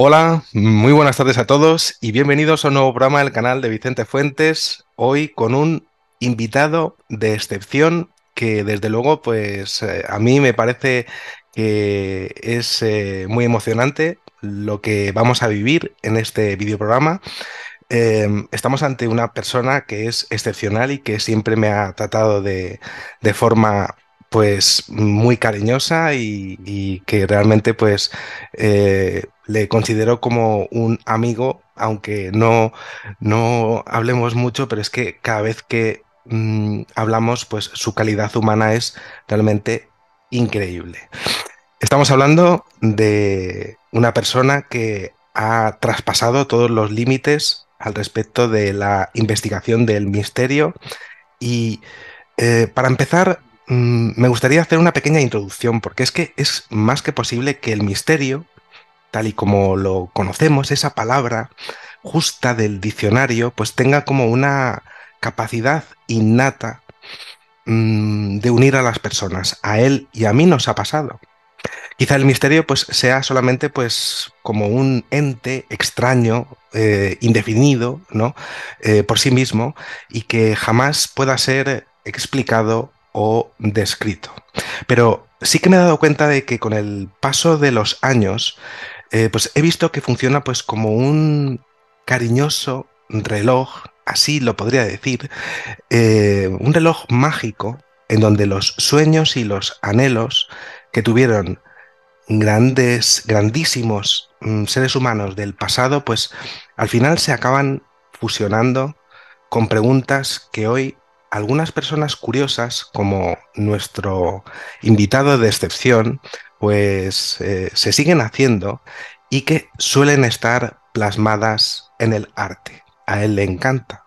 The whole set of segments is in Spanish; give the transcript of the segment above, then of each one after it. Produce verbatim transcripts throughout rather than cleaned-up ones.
Hola, muy buenas tardes a todos y bienvenidos a un nuevo programa del canal de Vicente Fuentes, hoy con un invitado de excepción que desde luego pues eh, a mí me parece que es eh, muy emocionante lo que vamos a vivir en este videoprograma. Eh, estamos ante una persona que es excepcional y que siempre me ha tratado de, de forma pues muy cariñosa y, y que realmente pues eh, le considero como un amigo, aunque no, no hablemos mucho, pero es que cada vez que mmm, hablamos pues su calidad humana es realmente increíble. Estamos hablando de una persona que ha traspasado todos los límites al respecto de la investigación del misterio y eh, para empezar me gustaría hacer una pequeña introducción, porque es que es más que posible que el misterio, tal y como lo conocemos, esa palabra justa del diccionario, pues tenga como una capacidad innata mmm, de unir a las personas. A él y a mí nos ha pasado. Quizá el misterio pues sea solamente pues como un ente extraño, eh, indefinido, ¿no? Eh, por sí mismo, y que jamás pueda ser explicado o descrito. Pero sí que me he dado cuenta de que con el paso de los años eh, pues he visto que funciona pues como un cariñoso reloj, así lo podría decir, eh, un reloj mágico en donde los sueños y los anhelos que tuvieron grandes, grandísimos seres humanos del pasado pues al final se acaban fusionando con preguntas que hoy algunas personas curiosas, como nuestro invitado de excepción, pues eh, se siguen haciendo y que suelen estar plasmadas en el arte. A él le encanta.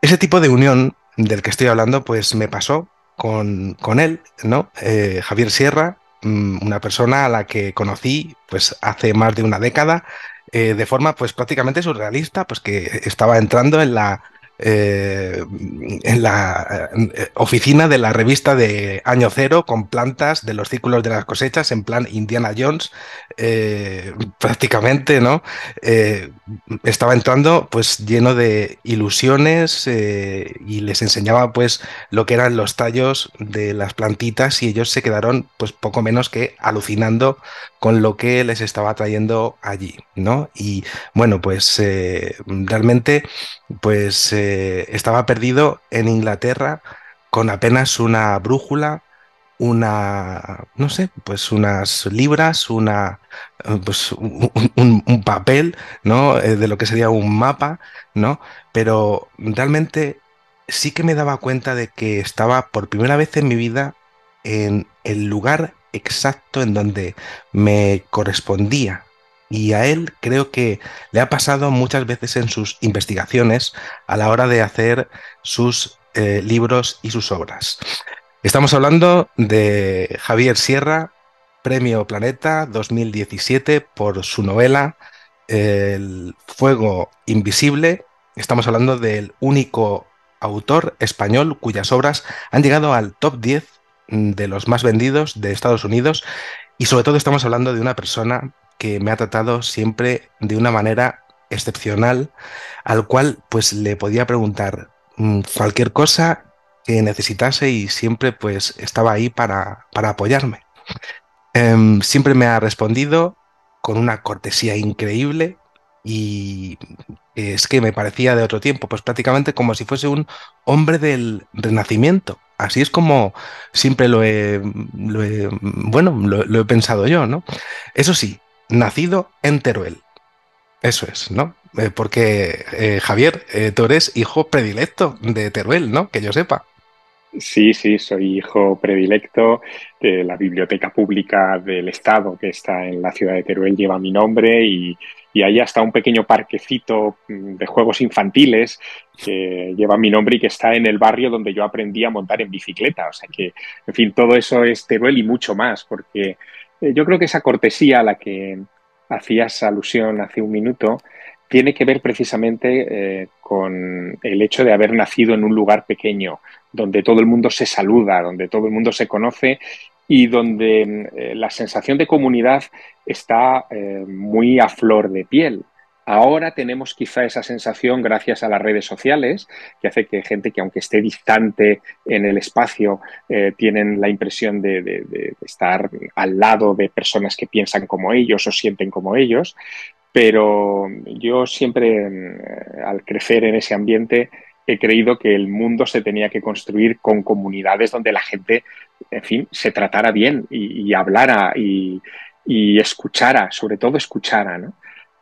Ese tipo de unión del que estoy hablando, pues me pasó con, con él, ¿no? Eh, Javier Sierra, una persona a la que conocí pues hace más de una década, eh, de forma pues prácticamente surrealista, pues que estaba entrando en la Eh, en la eh, oficina de la revista de Año Cero con plantas de los círculos de las cosechas en plan Indiana Jones, eh, prácticamente, ¿no? Eh, estaba entrando pues lleno de ilusiones eh, y les enseñaba pues lo que eran los tallos de las plantitas y ellos se quedaron pues poco menos que alucinando con lo que les estaba trayendo allí, ¿no? Y bueno, pues eh, realmente pues eh, estaba perdido en Inglaterra con apenas una brújula, una, no sé, pues unas libras, una, pues un, un, un papel, ¿no? Eh, de lo que sería un mapa, ¿no? Pero realmente sí que me daba cuenta de que estaba por primera vez en mi vida en el lugar exacto en donde me correspondía. Y a él creo que le ha pasado muchas veces en sus investigaciones a la hora de hacer sus eh, libros y sus obras. Estamos hablando de Javier Sierra, Premio Planeta dos mil diecisiete por su novela El Fuego invisible. Estamos hablando del único autor español cuyas obras han llegado al top diez de los más vendidos de Estados Unidos y sobre todo estamos hablando de una persona que me ha tratado siempre de una manera excepcional, al cual pues le podía preguntar cualquier cosa que necesitase y siempre pues estaba ahí para, para apoyarme. Eh, siempre me ha respondido con una cortesía increíble y es que me parecía de otro tiempo, pues prácticamente como si fuese un hombre del Renacimiento. Así es como siempre lo he, lo he bueno, lo, lo he pensado yo, ¿no? Eso sí, nacido en Teruel, eso es, ¿no? Eh, porque, eh, Javier, eh, tú eres hijo predilecto de Teruel, ¿no? Que yo sepa. Sí, sí, soy hijo predilecto. De la biblioteca pública del Estado que está en la ciudad de Teruel lleva mi nombre y, y hay hasta un pequeño parquecito de juegos infantiles que lleva mi nombre y que está en el barrio donde yo aprendí a montar en bicicleta. O sea que, en fin, todo eso es Teruel y mucho más, porque yo creo que esa cortesía a la que hacías alusión hace un minuto tiene que ver precisamente eh, con el hecho de haber nacido en un lugar pequeño, donde todo el mundo se saluda, donde todo el mundo se conoce y donde eh, la sensación de comunidad está eh, muy a flor de piel. Ahora tenemos quizá esa sensación gracias a las redes sociales, que hace que gente que aunque esté distante en el espacio, eh, tienen la impresión de, de, de estar al lado de personas que piensan como ellos o sienten como ellos. Pero yo siempre, al crecer en ese ambiente, he creído que el mundo se tenía que construir con comunidades donde la gente, en fin, se tratara bien y, y hablara y, y escuchara, sobre todo escuchara, ¿no?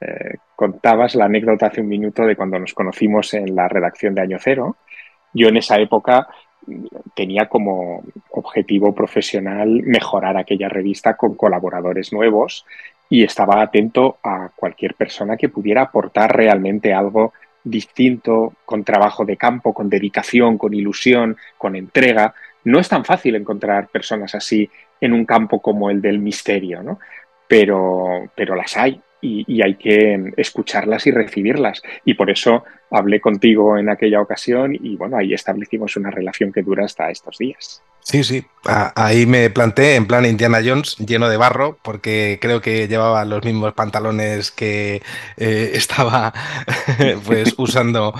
Eh, contabas la anécdota hace un minuto de cuando nos conocimos en la redacción de Año Cero. Yo en esa época tenía como objetivo profesional mejorar aquella revista con colaboradores nuevos y estaba atento a cualquier persona que pudiera aportar realmente algo distinto, con trabajo de campo, con dedicación, con ilusión, con entrega. No es tan fácil encontrar personas así en un campo como el del misterio, ¿no? Pero, pero las hay y, y hay que escucharlas y recibirlas. Y por eso hablé contigo en aquella ocasión y bueno, ahí establecimos una relación que dura hasta estos días. Sí, sí. Ahí me planté en plan Indiana Jones, lleno de barro, porque creo que llevaba los mismos pantalones que eh, estaba pues usando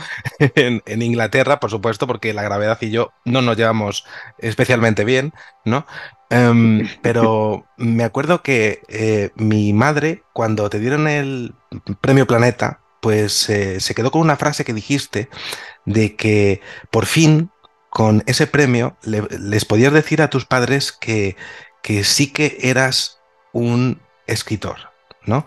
en, en Inglaterra, por supuesto, porque la gravedad y yo no nos llevamos especialmente bien, ¿no? Um, pero me acuerdo que eh, mi madre, cuando te dieron el Premio Planeta, pues eh, se quedó con una frase que dijiste de que por fin con ese premio le, les podías decir a tus padres que, que sí que eras un escritor, ¿no?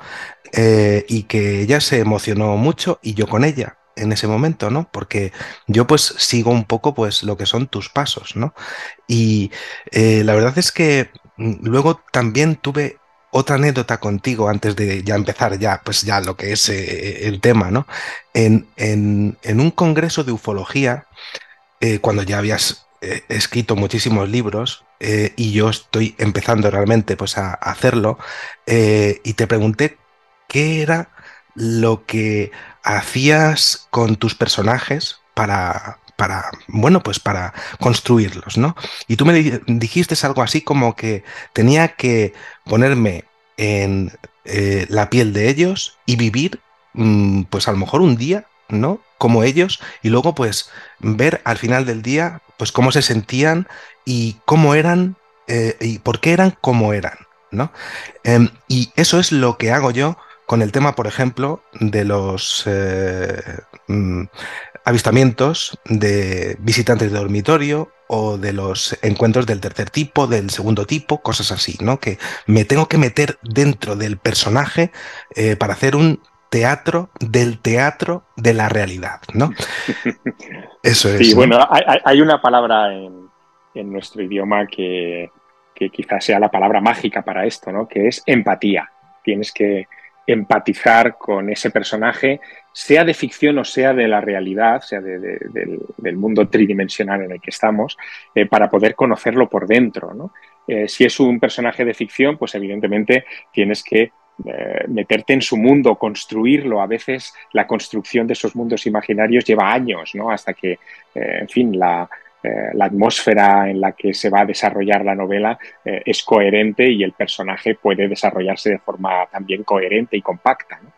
Eh, y que ella se emocionó mucho y yo con ella en ese momento, ¿no? Porque yo pues sigo un poco pues lo que son tus pasos, ¿no? Y eh, la verdad es que luego también tuve otra anécdota contigo antes de ya empezar ya, pues ya lo que es eh, el tema, ¿no? En, en, en un congreso de ufología, Eh, cuando ya habías eh, escrito muchísimos libros eh, y yo estoy empezando realmente pues, a, a hacerlo, eh, y te pregunté qué era lo que hacías con tus personajes para, para, bueno, pues para construirlos, ¿no? Y tú me dijiste algo así como que tenía que ponerme en eh, la piel de ellos y vivir, mmm, pues a lo mejor un día, ¿no? Como ellos, y luego pues ver al final del día pues cómo se sentían y cómo eran eh, y por qué eran como eran, ¿no? Eh, y eso es lo que hago yo con el tema, por ejemplo, de los eh, avistamientos de visitantes de dormitorio o de los encuentros del tercer tipo, del segundo tipo, cosas así, ¿no? Que me tengo que meter dentro del personaje eh, para hacer un teatro del teatro de la realidad, ¿no? Eso es. Sí, bueno, hay, hay una palabra en, en nuestro idioma que, que quizás sea la palabra mágica para esto, ¿no? Que es empatía. Tienes que empatizar con ese personaje, sea de ficción o sea de la realidad, sea de, de, del, del mundo tridimensional en el que estamos, eh, para poder conocerlo por dentro, ¿no? Eh, si es un personaje de ficción, pues evidentemente tienes que Eh, meterte en su mundo, construirlo. A veces la construcción de esos mundos imaginarios lleva años, ¿no? Hasta que, eh, en fin, la, eh, la atmósfera en la que se va a desarrollar la novela eh, es coherente y el personaje puede desarrollarse de forma también coherente y compacta, ¿no?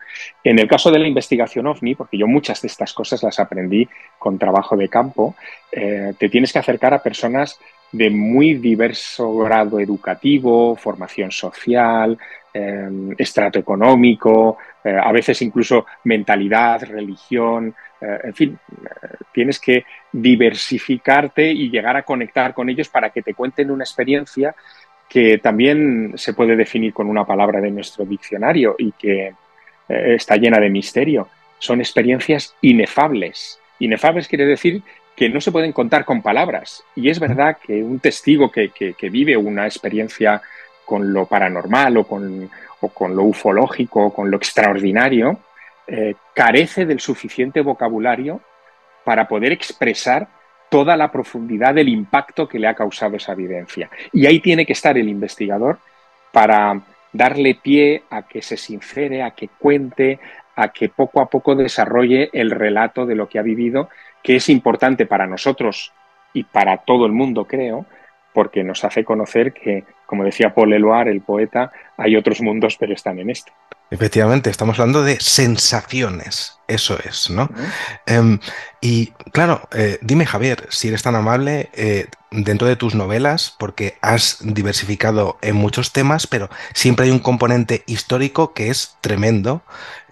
En el caso de la investigación ovni, porque yo muchas de estas cosas las aprendí con trabajo de campo, eh, te tienes que acercar a personas de muy diverso grado educativo, formación social, Eh, estrato económico, eh, a veces incluso mentalidad, religión, eh, en fin, eh, tienes que diversificarte y llegar a conectar con ellos para que te cuenten una experiencia que también se puede definir con una palabra de nuestro diccionario y que eh, está llena de misterio. Son experiencias inefables. Inefables quiere decir que no se pueden contar con palabras. Y es verdad que un testigo que, que, que vive una experiencia con lo paranormal o con, o con lo ufológico o con lo extraordinario, eh, carece del suficiente vocabulario para poder expresar toda la profundidad del impacto que le ha causado esa vivencia. Y ahí tiene que estar el investigador para darle pie a que se sincere, a que cuente, a que poco a poco desarrolle el relato de lo que ha vivido, que es importante para nosotros y para todo el mundo, creo, porque nos hace conocer que, como decía Paul Eluard, el poeta, hay otros mundos, pero están en este. Efectivamente, estamos hablando de sensaciones, eso es, ¿no? Uh-huh. Um, y claro, eh, dime, Javier, si eres tan amable, eh, dentro de tus novelas, porque has diversificado en muchos temas, pero siempre hay un componente histórico que es tremendo,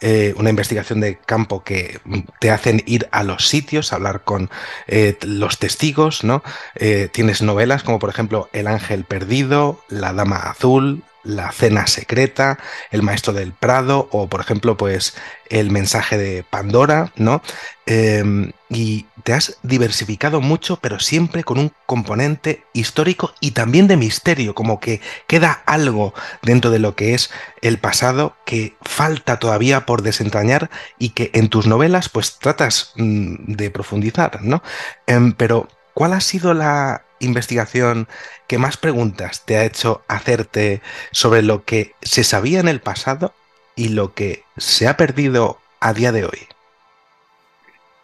eh, una investigación de campo que te hacen ir a los sitios, hablar con eh, los testigos, ¿no? Eh, tienes novelas como, por ejemplo, El ángel perdido, La dama azul, La cena secreta, El maestro del Prado o, por ejemplo, pues El mensaje de Pandora, ¿no? Eh, y te has diversificado mucho, pero siempre con un componente histórico y también de misterio, como que queda algo dentro de lo que es el pasado que falta todavía por desentrañar y que en tus novelas pues tratas de profundizar, ¿no? Eh, pero, ¿cuál ha sido la investigación que más preguntas te ha hecho hacerte sobre lo que se sabía en el pasado y lo que se ha perdido a día de hoy?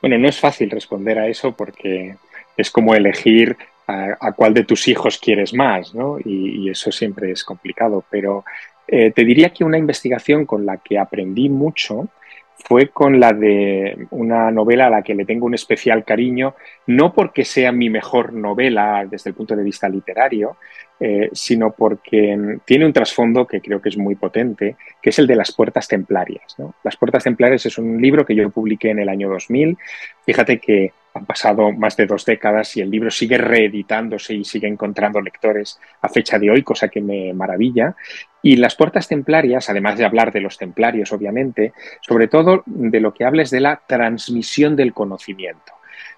Bueno, no es fácil responder a eso porque es como elegir a, a cuál de tus hijos quieres más, ¿no? Y, y eso siempre es complicado, pero eh, te diría que una investigación con la que aprendí mucho fue con la de una novela a la que le tengo un especial cariño, no porque sea mi mejor novela desde el punto de vista literario, eh, sino porque tiene un trasfondo que creo que es muy potente, que es el de Las Puertas Templarias, ¿no? Las Puertas Templarias es un libro que yo publiqué en el año dos mil. Fíjate que han pasado más de dos décadas y el libro sigue reeditándose y sigue encontrando lectores a fecha de hoy, cosa que me maravilla. Y Las Puertas Templarias, además de hablar de los templarios, obviamente, sobre todo de lo que habla es de la transmisión del conocimiento.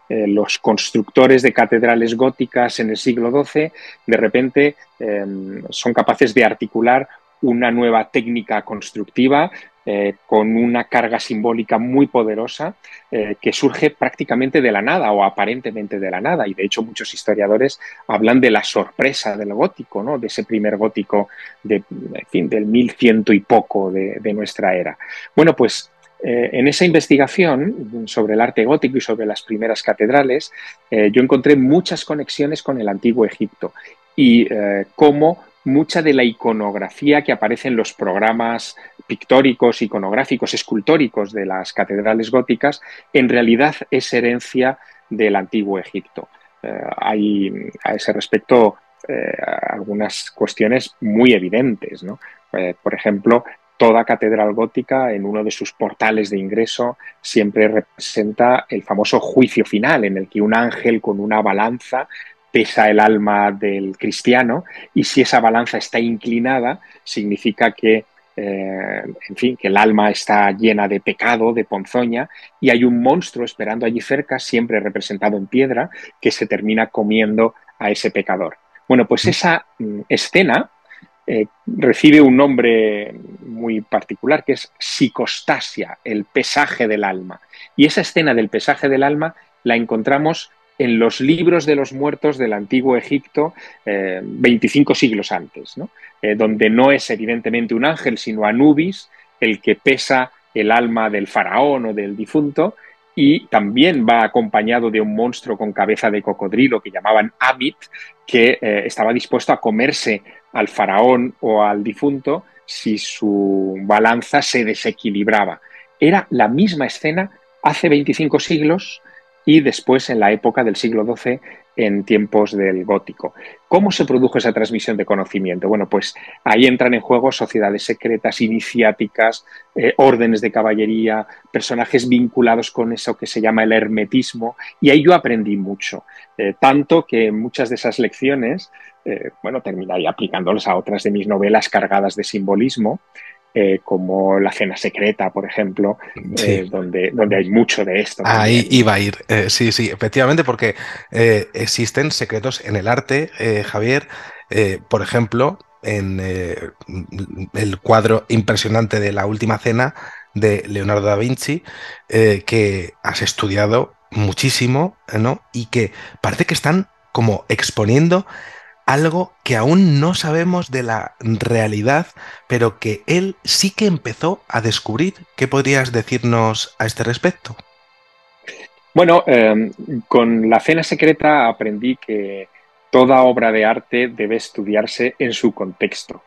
Eh, los constructores de catedrales góticas en el siglo doce, de repente, eh, son capaces de articular una nueva técnica constructiva eh, con una carga simbólica muy poderosa eh, que surge prácticamente de la nada o aparentemente de la nada. Y de hecho muchos historiadores hablan de la sorpresa del gótico, ¿no? De ese primer gótico de, en fin, del mil cien y poco de, de nuestra era. Bueno, pues eh, en esa investigación sobre el arte gótico y sobre las primeras catedrales eh, yo encontré muchas conexiones con el Antiguo Egipto y eh, cómo mucha de la iconografía que aparece en los programas pictóricos, iconográficos, escultóricos de las catedrales góticas, en realidad es herencia del Antiguo Egipto. Eh, hay a ese respecto eh, algunas cuestiones muy evidentes, ¿no? Eh, por ejemplo, toda catedral gótica en uno de sus portales de ingreso siempre representa el famoso juicio final en el que un ángel con una balanza pesa el alma del cristiano y si esa balanza está inclinada significa que, eh, en fin, que el alma está llena de pecado, de ponzoña y hay un monstruo esperando allí cerca, siempre representado en piedra, que se termina comiendo a ese pecador. Bueno, pues esa mm, escena eh, recibe un nombre muy particular que es psicostasia, el pesaje del alma. Y esa escena del pesaje del alma la encontramos en los libros de los muertos del Antiguo Egipto, eh, veinticinco siglos antes, ¿no? Eh, donde no es evidentemente un ángel, sino Anubis, el que pesa el alma del faraón o del difunto, y también va acompañado de un monstruo con cabeza de cocodrilo que llamaban Amit, que eh, estaba dispuesto a comerse al faraón o al difunto si su balanza se desequilibraba. Era la misma escena hace veinticinco siglos, y después en la época del siglo doce, en tiempos del gótico. ¿Cómo se produjo esa transmisión de conocimiento? Bueno, pues ahí entran en juego sociedades secretas, iniciáticas, eh, órdenes de caballería, personajes vinculados con eso que se llama el hermetismo, y ahí yo aprendí mucho, eh, tanto que muchas de esas lecciones, eh, bueno, terminaría aplicándolas a otras de mis novelas cargadas de simbolismo, Eh, como La cena secreta, por ejemplo, sí. eh, donde, donde hay mucho de esto. Ahí también iba a ir, eh, sí, sí, efectivamente, porque eh, existen secretos en el arte, eh, Javier, eh, por ejemplo, en eh, el cuadro impresionante de La última cena de Leonardo da Vinci, eh, que has estudiado muchísimo, ¿no? Y que parece que están como exponiendo algo que aún no sabemos de la realidad, pero que él sí que empezó a descubrir. ¿Qué podrías decirnos a este respecto? Bueno, eh, con La cena secreta aprendí que Toda obra de arte debe estudiarse en su contexto,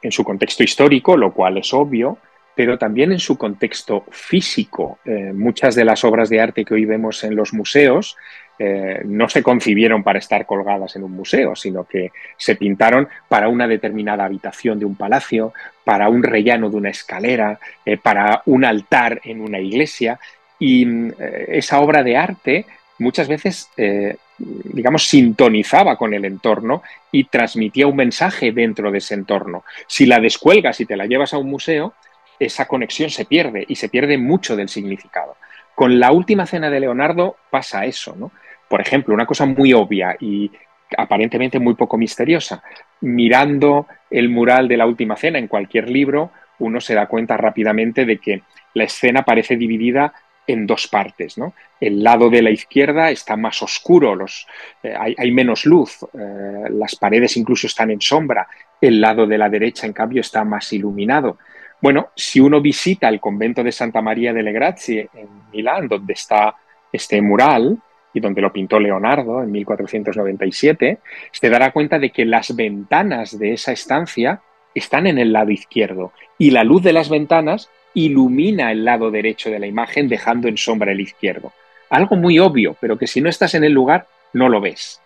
en su contexto histórico, lo cual es obvio, pero también en su contexto físico. Eh, muchas de las obras de arte que hoy vemos en los museos eh, no se concibieron para estar colgadas en un museo, sino que se pintaron para una determinada habitación de un palacio, para un rellano de una escalera, eh, para un altar en una iglesia. Y eh, esa obra de arte muchas veces, eh, digamos, sintonizaba con el entorno y transmitía un mensaje dentro de ese entorno. Si la descuelgas y te la llevas a un museo, esa conexión se pierde y se pierde mucho del significado. Con La última cena de Leonardo pasa eso, ¿no? Por ejemplo, una cosa muy obvia y aparentemente muy poco misteriosa. Mirando el mural de La última cena en cualquier libro, uno se da cuenta rápidamente de que la escena parece dividida en dos partes, ¿no? El lado de la izquierda está más oscuro, los, eh, hay, hay menos luz, eh, las paredes incluso están en sombra, el lado de la derecha, en cambio, está más iluminado. Bueno, si uno visita el convento de Santa María delle Grazie en Milán, donde está este mural y donde lo pintó Leonardo en mil cuatrocientos noventa y siete, se dará cuenta de que las ventanas de esa estancia están en el lado izquierdo y la luz de las ventanas ilumina el lado derecho de la imagen, dejando en sombra el izquierdo. Algo muy obvio, pero que si no estás en el lugar, no lo ves.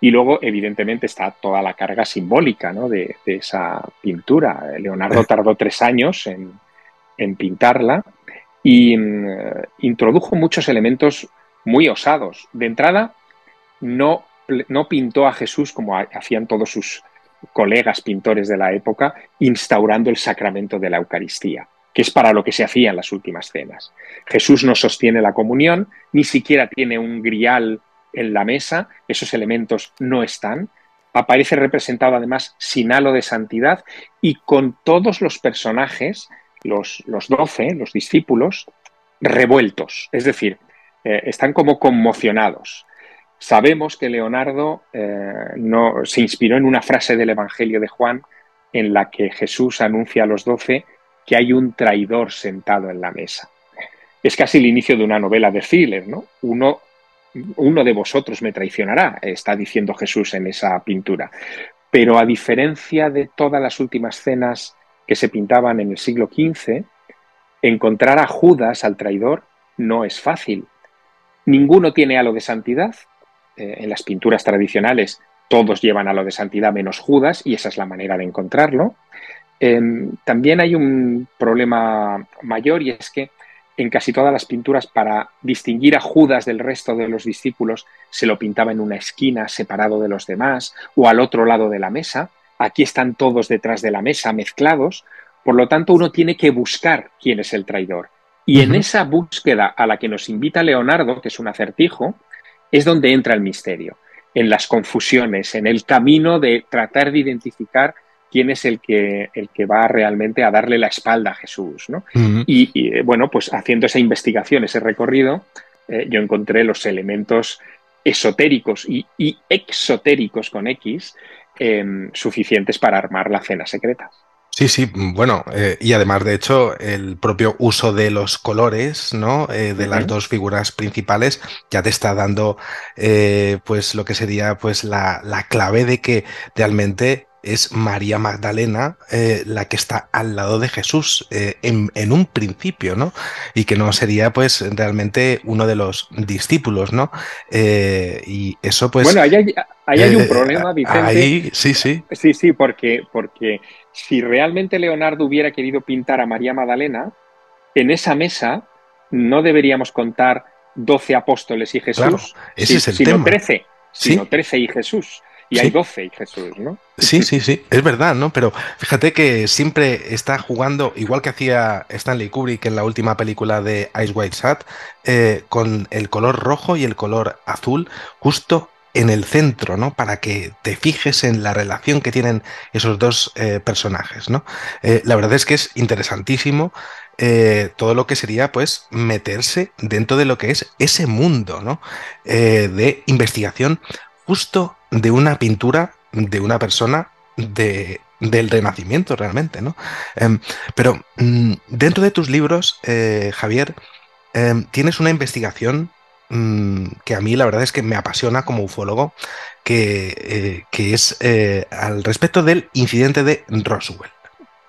Y luego, evidentemente, está toda la carga simbólica, ¿no?, de, de esa pintura. Leonardo tardó tres años en, en pintarla y eh, introdujo muchos elementos muy osados. De entrada, no, no pintó a Jesús como hacían todos sus colegas pintores de la época, instaurando el sacramento de la Eucaristía, que es para lo que se hacía en las últimas cenas. Jesús no sostiene la comunión, ni siquiera tiene un grial en la mesa, esos elementos no están. Aparece representado además sin halo de santidad y con todos los personajes, los doce, los discípulos, revueltos. Es decir, eh, están como conmocionados. Sabemos que Leonardo eh, no, se inspiró en una frase del Evangelio de Juan en la que Jesús anuncia a los doce que hay un traidor sentado en la mesa. Es casi el inicio de una novela de thriller, ¿no? Uno, uno de vosotros me traicionará, está diciendo Jesús en esa pintura. Pero a diferencia de todas las últimas cenas que se pintaban en el siglo quince, encontrar a Judas, al traidor, no es fácil. Ninguno tiene halo de santidad. Eh, en las pinturas tradicionales todos llevan halo de santidad menos Judas, y esa es la manera de encontrarlo. Eh, también hay un problema mayor, y es que en casi todas las pinturas, para distinguir a Judas del resto de los discípulos, se lo pintaba en una esquina, separado de los demás, o al otro lado de la mesa. Aquí están todos detrás de la mesa, mezclados. Por lo tanto, uno tiene que buscar quién es el traidor. Y en esa búsqueda a la que nos invita Leonardo, que es un acertijo, es donde entra el misterio. En las confusiones, en el camino de tratar de identificar quién es el que, el que va realmente a darle la espalda a Jesús, ¿no? Uh-huh. y, y, bueno, pues haciendo esa investigación, ese recorrido, eh, yo encontré los elementos esotéricos y, y exotéricos con X eh, suficientes para armar la cena secreta. Sí, sí, bueno, eh, y además, de hecho, el propio uso de los colores, ¿no?, eh, de las dos figuras principales, ya te está dando, eh, pues, lo que sería, pues, la, la clave de que realmente es María Magdalena eh, la que está al lado de Jesús eh, en, en un principio, ¿no? Y que no sería, pues, realmente uno de los discípulos, ¿no? Eh, y eso, pues... Bueno, ahí hay, ahí hay eh, un problema, Vicente. Ahí, sí, sí. Sí, sí, porque, porque si realmente Leonardo hubiera querido pintar a María Magdalena, en esa mesa no deberíamos contar doce apóstoles y Jesús, claro, ese si, es el sino trece, sino trece y Jesús. Y sí, hay doce y Jesús, ¿no? Sí, sí, sí, es verdad, ¿no? Pero fíjate que siempre está jugando, igual que hacía Stanley Kubrick en la última película de Eyes Wide Shut, eh, con el color rojo y el color azul justo en el centro, ¿no? Para que te fijes en la relación que tienen esos dos eh, personajes, ¿no? Eh, la verdad es que es interesantísimo eh, todo lo que sería, pues, meterse dentro de lo que es ese mundo, ¿no? Eh, de investigación justo de una pintura de una persona de, del Renacimiento realmente, ¿no? Eh, pero dentro de tus libros, eh, Javier, eh, tienes una investigación mmm, que a mí la verdad es que me apasiona como ufólogo, que, eh, que es eh, al respecto del incidente de Roswell,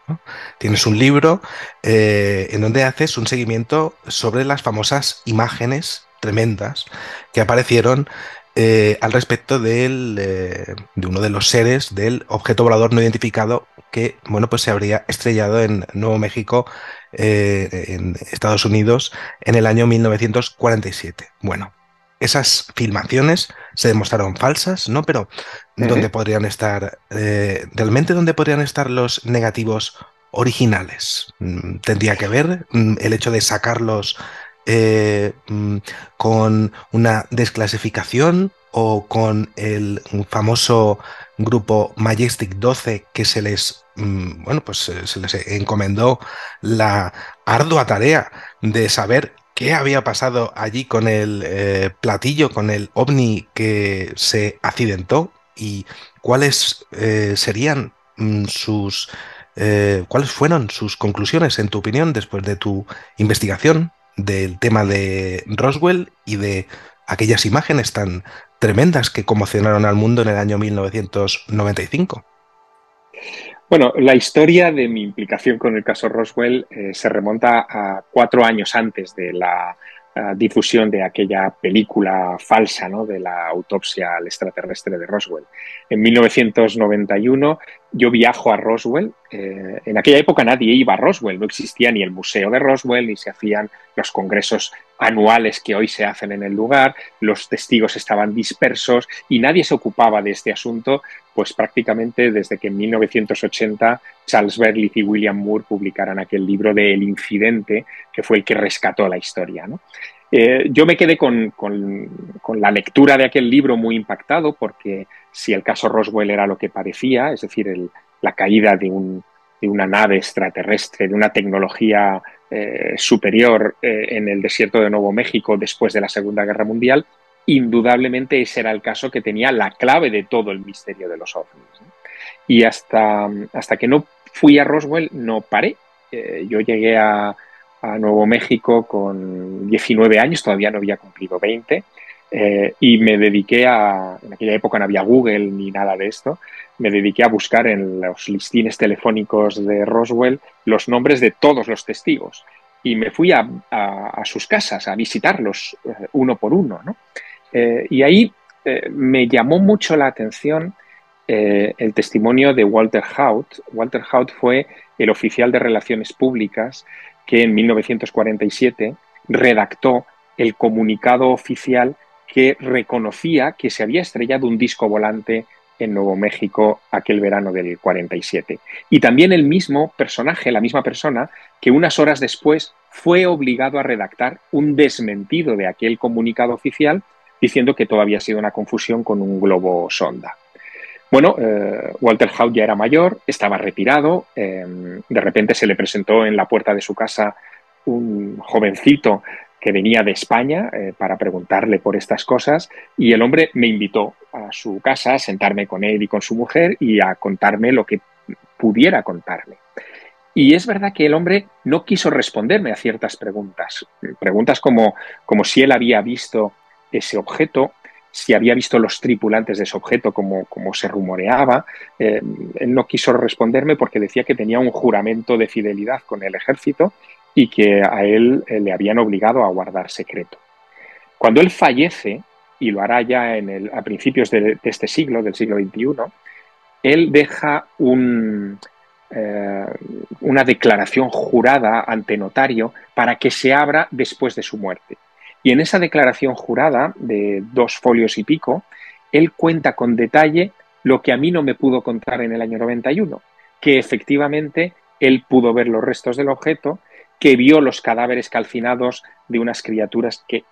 ¿no? Tienes un libro eh, en donde haces un seguimiento sobre las famosas imágenes tremendas que aparecieron eh, al respecto del, eh, de uno de los seres del objeto volador no identificado que, bueno, pues se habría estrellado en Nuevo México, eh, en Estados Unidos, en el año mil novecientos cuarenta y siete. Bueno, esas filmaciones se demostraron falsas, ¿no? Pero ¿dónde uh-huh. podrían estar, eh, realmente dónde podrían estar los negativos originales? ¿Tendría que ver el hecho de sacarlos Eh, con una desclasificación o con el famoso grupo Majestic doce que se les, bueno, pues se les encomendó la ardua tarea de saber qué había pasado allí con el eh, platillo, con el ovni que se accidentó y cuáles eh, serían mm, sus eh, cuáles fueron sus conclusiones, en tu opinión, después de tu investigación del tema de Roswell y de aquellas imágenes tan tremendas que conmocionaron al mundo en el año mil novecientos noventa y cinco? Bueno, la historia de mi implicación con el caso Roswell eh, se remonta a cuatro años antes de la uh, difusión de aquella película falsa, ¿no?, de la autopsia al extraterrestre de Roswell. En mil novecientos noventa y uno yo viajo a Roswell. Eh, en aquella época nadie iba a Roswell, no existía ni el Museo de Roswell, ni se hacían los congresos anuales que hoy se hacen en el lugar, los testigos estaban dispersos y nadie se ocupaba de este asunto, pues prácticamente desde que en mil novecientos ochenta Charles Berlitz y William Moore publicaran aquel libro de El incidente, que fue el que rescató la historia, ¿no? Eh, yo me quedé con, con, con la lectura de aquel libro muy impactado, porque si el caso Roswell era lo que parecía, es decir, el, la caída de, un, de una nave extraterrestre, de una tecnología eh, superior eh, en el desierto de Nuevo México después de la Segunda Guerra Mundial, indudablemente ese era el caso que tenía la clave de todo el misterio de los ovnis, ¿no? Y hasta, hasta que no fui a Roswell no paré. Eh, yo llegué a... a Nuevo México con diecinueve años, todavía no había cumplido veinte, eh, y me dediqué a, en aquella época no había Google ni nada de esto, me dediqué a buscar en los listines telefónicos de Roswell los nombres de todos los testigos y me fui a, a, a sus casas a visitarlos eh, uno por uno, ¿no? Eh, y ahí eh, me llamó mucho la atención eh, el testimonio de Walter Haut. Walter Haut fue el oficial de Relaciones Públicas que en mil novecientos cuarenta y siete redactó el comunicado oficial que reconocía que se había estrellado un disco volante en Nuevo México aquel verano del cuarenta y siete. Y también el mismo personaje, la misma persona, que unas horas después fue obligado a redactar un desmentido de aquel comunicado oficial diciendo que todo había sido una confusión con un globo sonda. Bueno, eh, Walter Haut ya era mayor, estaba retirado, eh, de repente se le presentó en la puerta de su casa un jovencito que venía de España eh, para preguntarle por estas cosas y el hombre me invitó a su casa a sentarme con él y con su mujer y a contarme lo que pudiera contarme. Y es verdad que el hombre no quiso responderme a ciertas preguntas, preguntas como, como si él había visto ese objeto, si había visto los tripulantes de ese objeto, como, como se rumoreaba. Eh, él no quiso responderme porque decía que tenía un juramento de fidelidad con el ejército y que a él eh, le habían obligado a guardar secreto. Cuando él fallece, y lo hará ya en el, a principios de, de este siglo, del siglo veintiuno, él deja un, eh, una declaración jurada ante notario para que se abra después de su muerte. Y en esa declaración jurada de dos folios y pico, él cuenta con detalle lo que a mí no me pudo contar en el año noventa y uno, que efectivamente él pudo ver los restos del objeto, que vio los cadáveres calcinados de unas criaturas que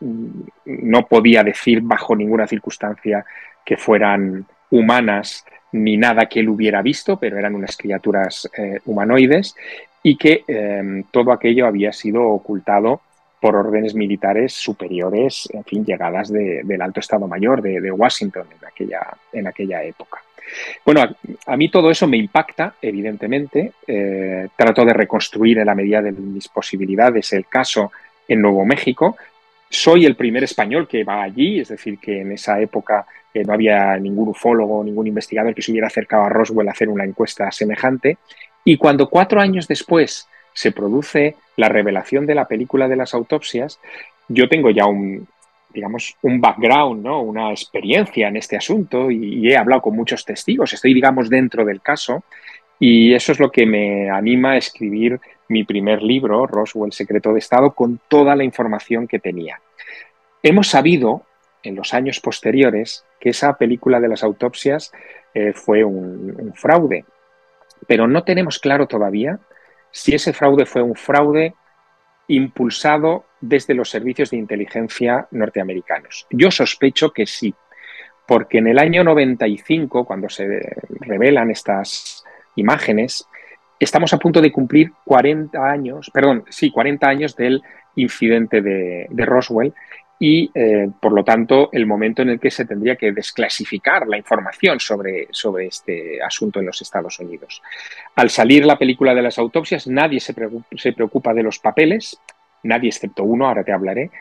no podía decir bajo ninguna circunstancia que fueran humanas ni nada que él hubiera visto, pero eran unas criaturas eh, humanoides y que eh, todo aquello había sido ocultado por órdenes militares superiores, en fin, llegadas de, del alto Estado Mayor de, de Washington en aquella, en aquella época. Bueno, a, a mí todo eso me impacta, evidentemente. Eh, trato de reconstruir en la medida de mis posibilidades el caso en Nuevo México, Soy el primer español que va allí, es decir, que en esa época eh, no había ningún ufólogo, ningún investigador que se hubiera acercado a Roswell a hacer una encuesta semejante. Y cuando cuatro años después se produce la revelación de la película de las autopsias, yo tengo ya un, digamos, un background, ¿no? Una experiencia en este asunto y, y he hablado con muchos testigos, estoy, digamos, dentro del caso y eso es lo que me anima a escribir mi primer libro, Roswell, Secreto de Estado, con toda la información que tenía. Hemos sabido en los años posteriores que esa película de las autopsias eh, fue un, un fraude, pero no tenemos claro todavía si ese fraude fue un fraude impulsado desde los servicios de inteligencia norteamericanos. Yo sospecho que sí, porque en el año noventa y cinco, cuando se revelan estas imágenes, estamos a punto de cumplir cuarenta años, perdón, sí, cuarenta años del incidente de, de Roswell y, eh, por lo tanto, el momento en el que se tendría que desclasificar la información sobre, sobre este asunto en los Estados Unidos. Al salir la película de las autopsias, nadie se preocupa, se preocupa de los papeles, nadie excepto uno, ahora te hablaré,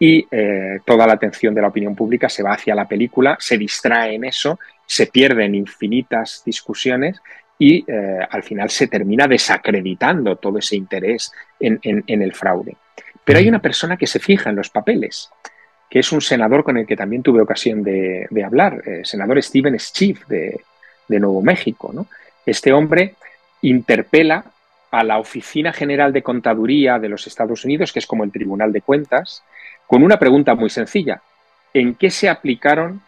y eh, toda la atención de la opinión pública se va hacia la película, se distrae en eso, se pierden infinitas discusiones y eh, al final se termina desacreditando todo ese interés en, en, en el fraude. Pero hay una persona que se fija en los papeles, que es un senador con el que también tuve ocasión de, de hablar, el senador Steven Schiff de, de Nuevo México, ¿no? Este hombre interpela a la Oficina General de Contaduría de los Estados Unidos, que es como el Tribunal de Cuentas, con una pregunta muy sencilla. ¿En qué se aplicaron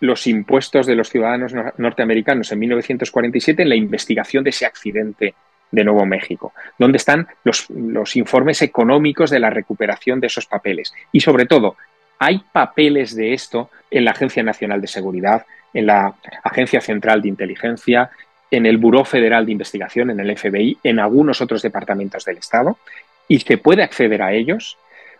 los impuestos de los ciudadanos norteamericanos en mil novecientos cuarenta y siete en la investigación de ese accidente de Nuevo México? ¿Dónde están los, los informes económicos de la recuperación de esos papeles? Y sobre todo, ¿hay papeles de esto en la Agencia Nacional de Seguridad, en la Agencia Central de Inteligencia, en el Buró Federal de Investigación, en el F B I, en algunos otros departamentos del Estado? ¿Y se puede acceder a ellos?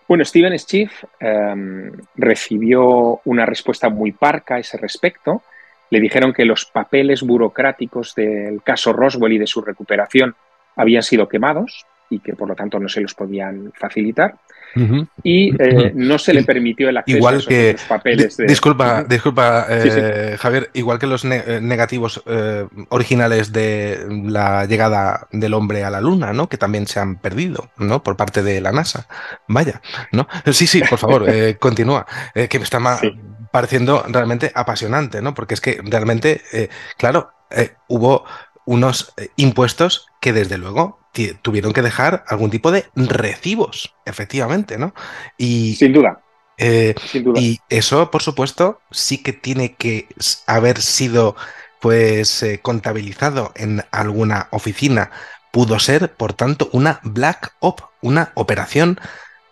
Bueno, Steven Schiff eh, recibió una respuesta muy parca a ese respecto. Le dijeron que los papeles burocráticos del caso Roswell y de su recuperación habían sido quemados y que, por lo tanto, no se los podían facilitar. Uh-huh. Y eh, uh-huh. no se le permitió el acceso igual a esos que, papeles. De... Disculpa, disculpa eh, sí, sí. Javier, igual que los ne negativos eh, originales de la llegada del hombre a la Luna, ¿no? Que también se han perdido, ¿no? Por parte de la NASA. Vaya, ¿no? Sí, sí, por favor, eh, continúa. Eh, que me está más... Sí. Pareciendo realmente apasionante, ¿no? Porque es que realmente, eh, claro, eh, hubo unos eh, impuestos que desde luego tuvieron que dejar algún tipo de recibos, efectivamente, ¿no? Y, sin duda. Eh, sin duda. Y eso, por supuesto, sí que tiene que haber sido pues eh, contabilizado en alguna oficina. Pudo ser, por tanto, una black op, una operación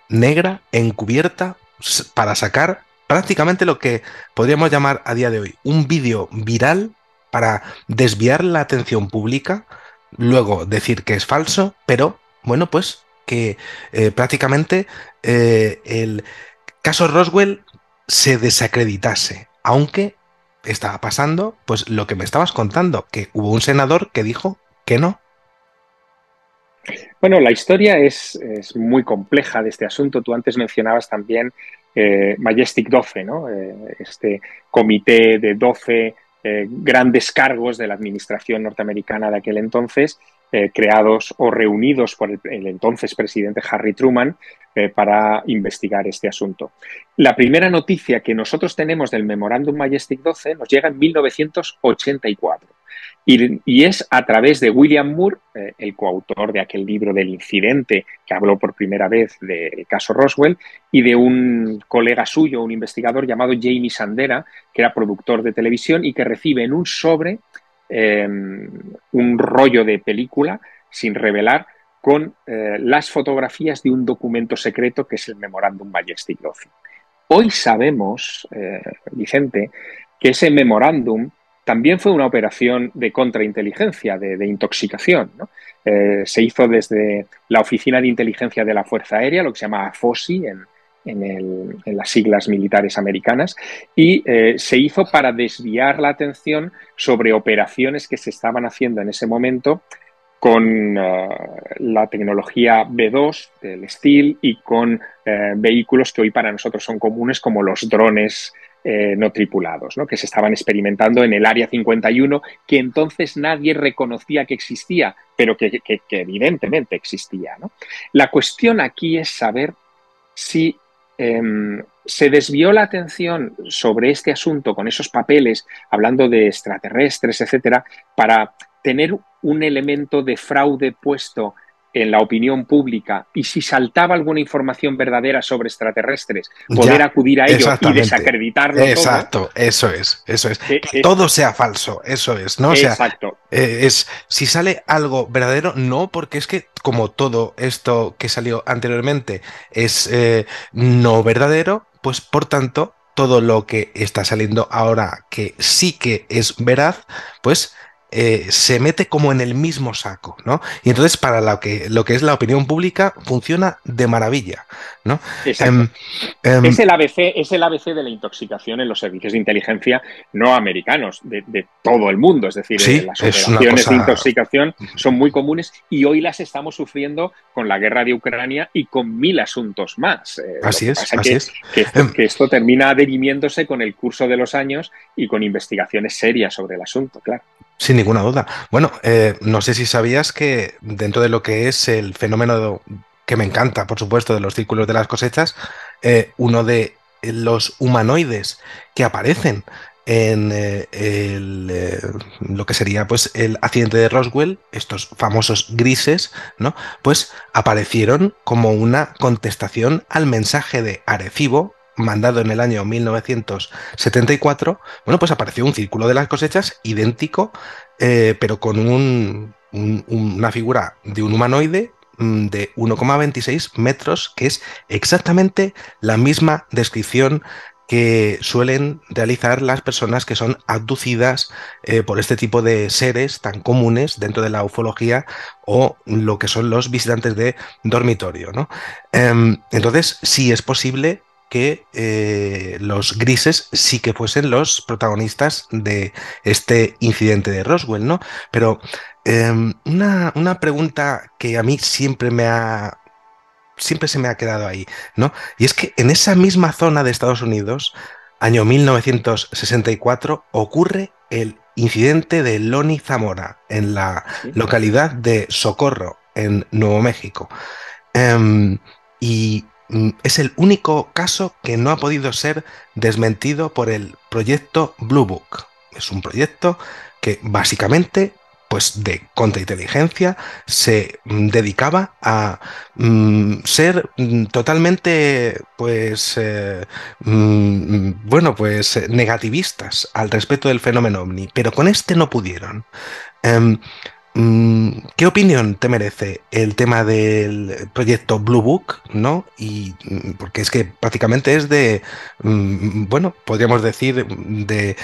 negra encubierta para sacar prácticamente lo que podríamos llamar a día de hoy un vídeo viral para desviar la atención pública, luego decir que es falso, pero bueno, pues que eh, prácticamente eh, el caso Roswell se desacreditase, aunque estaba pasando pues lo que me estabas contando, que hubo un senador que dijo que no. Bueno, la historia es, es muy compleja de este asunto. Tú antes mencionabas también eh, Majestic doce, ¿no? Eh, este comité de doce eh, grandes cargos de la administración norteamericana de aquel entonces, eh, creados o reunidos por el, el entonces presidente Harry Truman eh, para investigar este asunto. La primera noticia que nosotros tenemos del memorándum Majestic doce nos llega en mil novecientos ochenta y cuatro. Y, y es a través de William Moore, eh, el coautor de aquel libro del incidente que habló por primera vez del caso Roswell, y de un colega suyo, un investigador llamado Jamie Sandera, que era productor de televisión y que recibe en un sobre eh, un rollo de película sin revelar con eh, las fotografías de un documento secreto que es el Memorándum Majestic doce. Hoy sabemos, eh, Vicente, que ese memorándum también fue una operación de contrainteligencia, de, de intoxicación, ¿no? Eh, se hizo desde la Oficina de Inteligencia de la Fuerza Aérea, lo que se llama AFOSI en, en, el, en las siglas militares americanas, y eh, se hizo para desviar la atención sobre operaciones que se estaban haciendo en ese momento con uh, la tecnología be dos del Steel y con uh, vehículos que hoy para nosotros son comunes como los drones eh, no tripulados, ¿no? Que se estaban experimentando en el área cincuenta y uno, que entonces nadie reconocía que existía, pero que, que, que evidentemente existía, ¿no? La cuestión aquí es saber si eh, se desvió la atención sobre este asunto con esos papeles, hablando de extraterrestres, etcétera, para tener un elemento de fraude puesto en la opinión pública y si saltaba alguna información verdadera sobre extraterrestres, poder ya, acudir a ello y desacreditarlo. Exacto, todo. eso es, eso es. Eh, que eh, todo sea falso, eso es, ¿no? O sea, exacto. Eh, es, si sale algo verdadero, no, porque es que como todo esto que salió anteriormente es eh, no verdadero, pues por tanto, todo lo que está saliendo ahora que sí que es veraz, pues Eh, se mete como en el mismo saco, ¿no? Y entonces para lo que, lo que es la opinión pública funciona de maravilla, ¿no? Um, um, es el A B C, es el A B C de la intoxicación en los servicios de inteligencia no americanos, de, de todo el mundo, es decir, sí, las operaciones cosa... de intoxicación son muy comunes y hoy las estamos sufriendo con la guerra de Ucrania y con mil asuntos más. Eh, así es, así que, es. Que, um, que esto termina derivimiéndose con el curso de los años y con investigaciones serias sobre el asunto, claro. Sin ninguna duda. Bueno, eh, no sé si sabías que dentro de lo que es el fenómeno que me encanta, por supuesto, de los círculos de las cosechas, eh, uno de los humanoides que aparecen en eh, el, eh, lo que sería pues el accidente de Roswell, estos famosos grises, ¿no? Pues aparecieron como una contestación al mensaje de Arecibo, mandado en el año mil novecientos setenta y cuatro, bueno, pues apareció un círculo de las cosechas idéntico, eh, pero con un, un, una figura de un humanoide de uno coma veintiséis metros, que es exactamente la misma descripción que suelen realizar las personas que son abducidas eh, por este tipo de seres tan comunes dentro de la ufología o lo que son los visitantes de dormitorio, ¿no? Eh, entonces, sí es posible que eh, los grises sí que fuesen los protagonistas de este incidente de Roswell, ¿no? Pero eh, una, una pregunta que a mí siempre me ha... siempre se me ha quedado ahí, ¿no? Y es que en esa misma zona de Estados Unidos, año mil novecientos sesenta y cuatro, ocurre el incidente de Loni Zamora, en la sí. localidad de Socorro, en Nuevo México. Eh, y... Es el único caso que no ha podido ser desmentido por el proyecto Blue Book. Es un proyecto que básicamente, pues de contrainteligencia, se dedicaba a mm, ser mm, totalmente, pues, eh, mm, bueno, pues negativistas al respecto del fenómeno ovni, pero con este no pudieron. Um, ¿Qué opinión te merece el tema del proyecto Blue Book, ¿no? Y porque es que prácticamente es de, bueno, podríamos decir de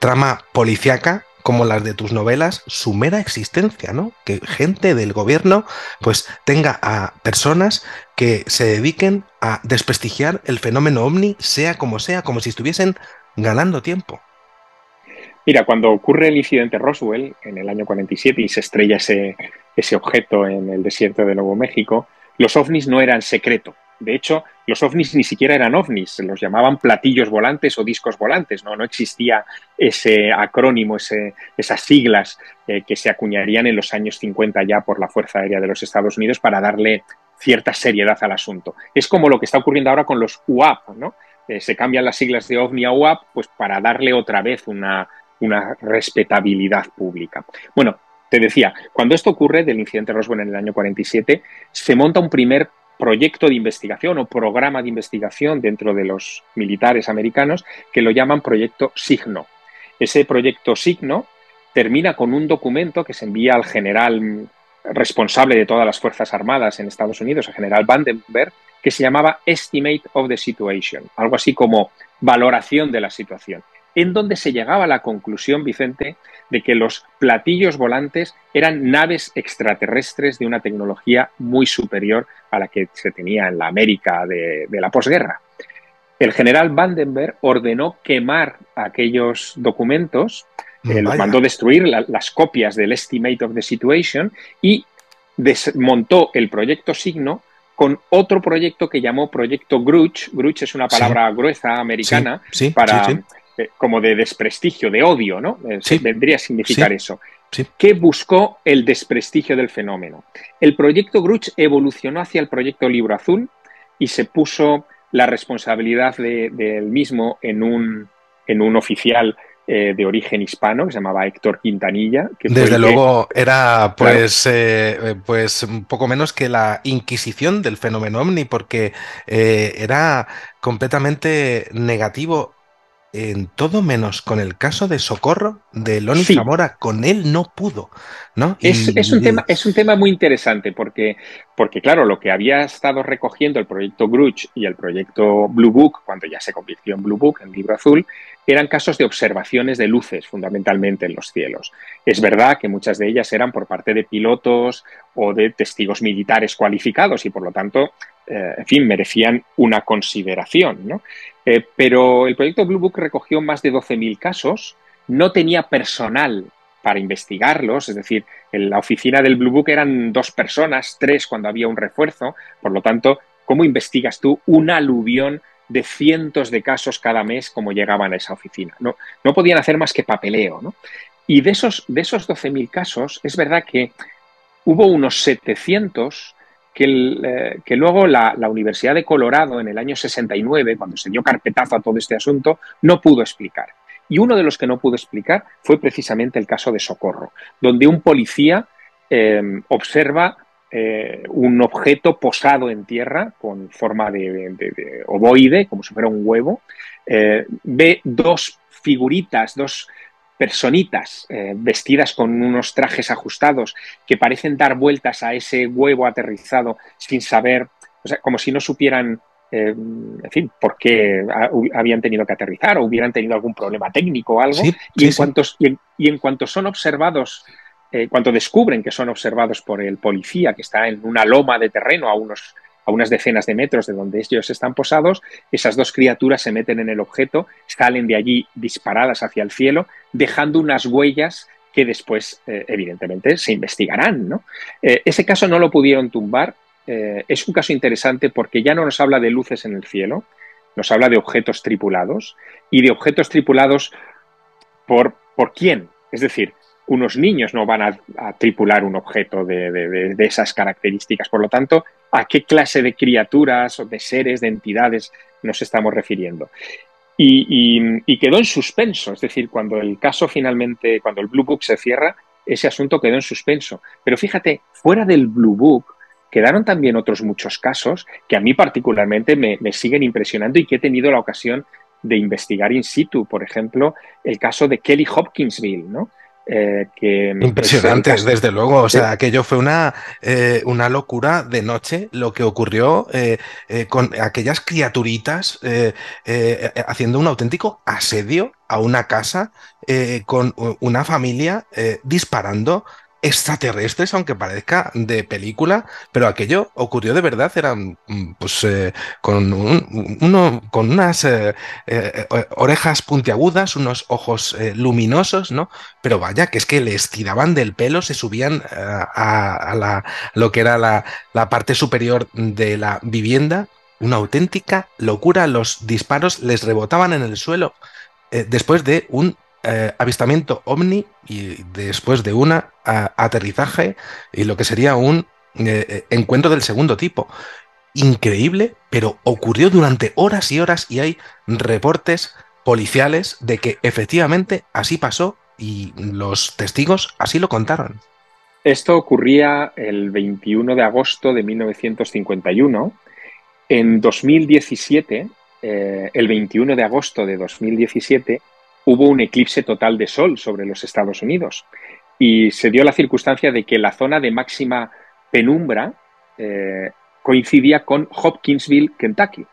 trama policíaca como las de tus novelas, su mera existencia, ¿no? Que gente del gobierno pues tenga a personas que se dediquen a desprestigiar el fenómeno ovni, sea como sea, como si estuviesen ganando tiempo. Mira, cuando ocurre el incidente Roswell en el año cuarenta y siete y se estrella ese, ese objeto en el desierto de Nuevo México, los ovnis no eran secreto. De hecho, los ovnis ni siquiera eran ovnis, los llamaban platillos volantes o discos volantes, no, no existía ese acrónimo, ese, esas siglas eh, que se acuñarían en los años cincuenta ya por la Fuerza Aérea de los Estados Unidos para darle cierta seriedad al asunto. Es como lo que está ocurriendo ahora con los U A P, ¿no? Eh, se cambian las siglas de ovni a U A P pues para darle otra vez una... una respetabilidad pública. Bueno, te decía, cuando esto ocurre del incidente Roswell en el año cuarenta y siete, se monta un primer proyecto de investigación o programa de investigación dentro de los militares americanos que lo llaman Proyecto Signo. Ese Proyecto Signo termina con un documento que se envía al general responsable de todas las Fuerzas Armadas en Estados Unidos, el general Vandenberg, que se llamaba Estimate of the Situation, algo así como valoración de la situación, en donde se llegaba a la conclusión, Vicente, de que los platillos volantes eran naves extraterrestres de una tecnología muy superior a la que se tenía en la América de, de la posguerra. El general Vandenberg ordenó quemar aquellos documentos Eh, mandó destruir la, las copias del Estimate of the Situation y desmontó el proyecto Signo con otro proyecto que llamó Proyecto Grudge. Grudge es una palabra sí. gruesa americana sí, sí, para, sí, sí. Eh, como de desprestigio, de odio, ¿no? Eh, sí. Vendría a significar sí. eso. Sí. Que buscó el desprestigio del fenómeno. El proyecto Grudge evolucionó hacia el proyecto Libro Azul y se puso la responsabilidad del de mismo en un, en un oficial eh, de origen hispano que se llamaba Héctor Quintanilla. Que Desde luego que, era pues, claro. eh, pues poco menos que la Inquisición del fenómeno ovni, porque eh, era completamente negativo en todo menos con el caso de Socorro de Loni sí. Zamora, con él no pudo, ¿no? Es, y, es, un, y... tema, es un tema muy interesante porque, porque, claro, lo que había estado recogiendo el proyecto Grudge y el proyecto Blue Book, cuando ya se convirtió en Blue Book, en Libro Azul, eran casos de observaciones de luces, fundamentalmente en los cielos. Es verdad que muchas de ellas eran por parte de pilotos o de testigos militares cualificados y, por lo tanto, eh, en fin, merecían una consideración, ¿no? Eh, pero el proyecto Blue Book recogió más de doce mil casos, no tenía personal para investigarlos, es decir, en la oficina del Blue Book eran dos personas, tres cuando había un refuerzo, por lo tanto, ¿cómo investigas tú un aluvión de cientos de casos cada mes como llegaban a esa oficina? No, no podían hacer más que papeleo, ¿no? Y de esos, de esos doce mil casos, es verdad que hubo unos setecientos que, el, eh, que luego la, la Universidad de Colorado, en el año sesenta y nueve, cuando se dio carpetazo a todo este asunto, no pudo explicar. Y uno de los que no pudo explicar fue precisamente el caso de Socorro, donde un policía eh, observa eh, un objeto posado en tierra con forma de, de, de, de ovoide, como si fuera un huevo, eh, ve dos figuritas, dos personitas eh, vestidas con unos trajes ajustados que parecen dar vueltas a ese huevo aterrizado sin saber, o sea, como si no supieran, eh, en fin, por qué a, habían tenido que aterrizar o hubieran tenido algún problema técnico o algo. Sí, y, sí, en sí. Cuantos, y, en, y en cuanto son observados, eh, cuando descubren que son observados por el policía que está en una loma de terreno a unos... a unas decenas de metros de donde ellos están posados, esas dos criaturas se meten en el objeto, salen de allí disparadas hacia el cielo, dejando unas huellas que después, eh, evidentemente, se investigarán, ¿no? Eh, ese caso no lo pudieron tumbar. Eh, es un caso interesante porque ya no nos habla de luces en el cielo, nos habla de objetos tripulados, y de objetos tripulados por, ¿por quién? Es decir, unos niños no van a, a tripular un objeto de, de, de esas características. Por lo tanto, ¿a qué clase de criaturas o de seres, de entidades nos estamos refiriendo? Y, y, y quedó en suspenso. Es decir, cuando el caso finalmente, cuando el Blue Book se cierra, ese asunto quedó en suspenso. Pero fíjate, fuera del Blue Book quedaron también otros muchos casos que a mí particularmente me, me siguen impresionando y que he tenido la ocasión de investigar in situ. Por ejemplo, el caso de Kelly Hopkinsville, ¿no? Eh, que impresionantes, presenta. Desde luego. O sea, sí. Aquello fue una, eh, una locura de noche lo que ocurrió eh, eh, con aquellas criaturitas eh, eh, haciendo un auténtico asedio a una casa eh, con una familia eh, disparando extraterrestres, aunque parezca de película, pero aquello ocurrió de verdad. Eran pues eh, con un, uno con unas eh, eh, orejas puntiagudas, unos ojos eh, luminosos, ¿no? Pero vaya, que es que les tiraban del pelo, se subían eh, a, a la, lo que era la, la parte superior de la vivienda, una auténtica locura. Los disparos les rebotaban en el suelo eh, después de un Eh, avistamiento ovni y después de un aterrizaje y lo que sería un eh, encuentro del segundo tipo. Increíble, pero ocurrió durante horas y horas y hay reportes policiales de que efectivamente así pasó y los testigos así lo contaron. Esto ocurría el veintiuno de agosto de mil novecientos cincuenta y uno. En dos mil diecisiete, eh, el veintiuno de agosto de dos mil diecisiete, hubo un eclipse total de sol sobre los Estados Unidos y se dio la circunstancia de que la zona de máxima penumbra eh, coincidía con Hopkinsville, Kentucky.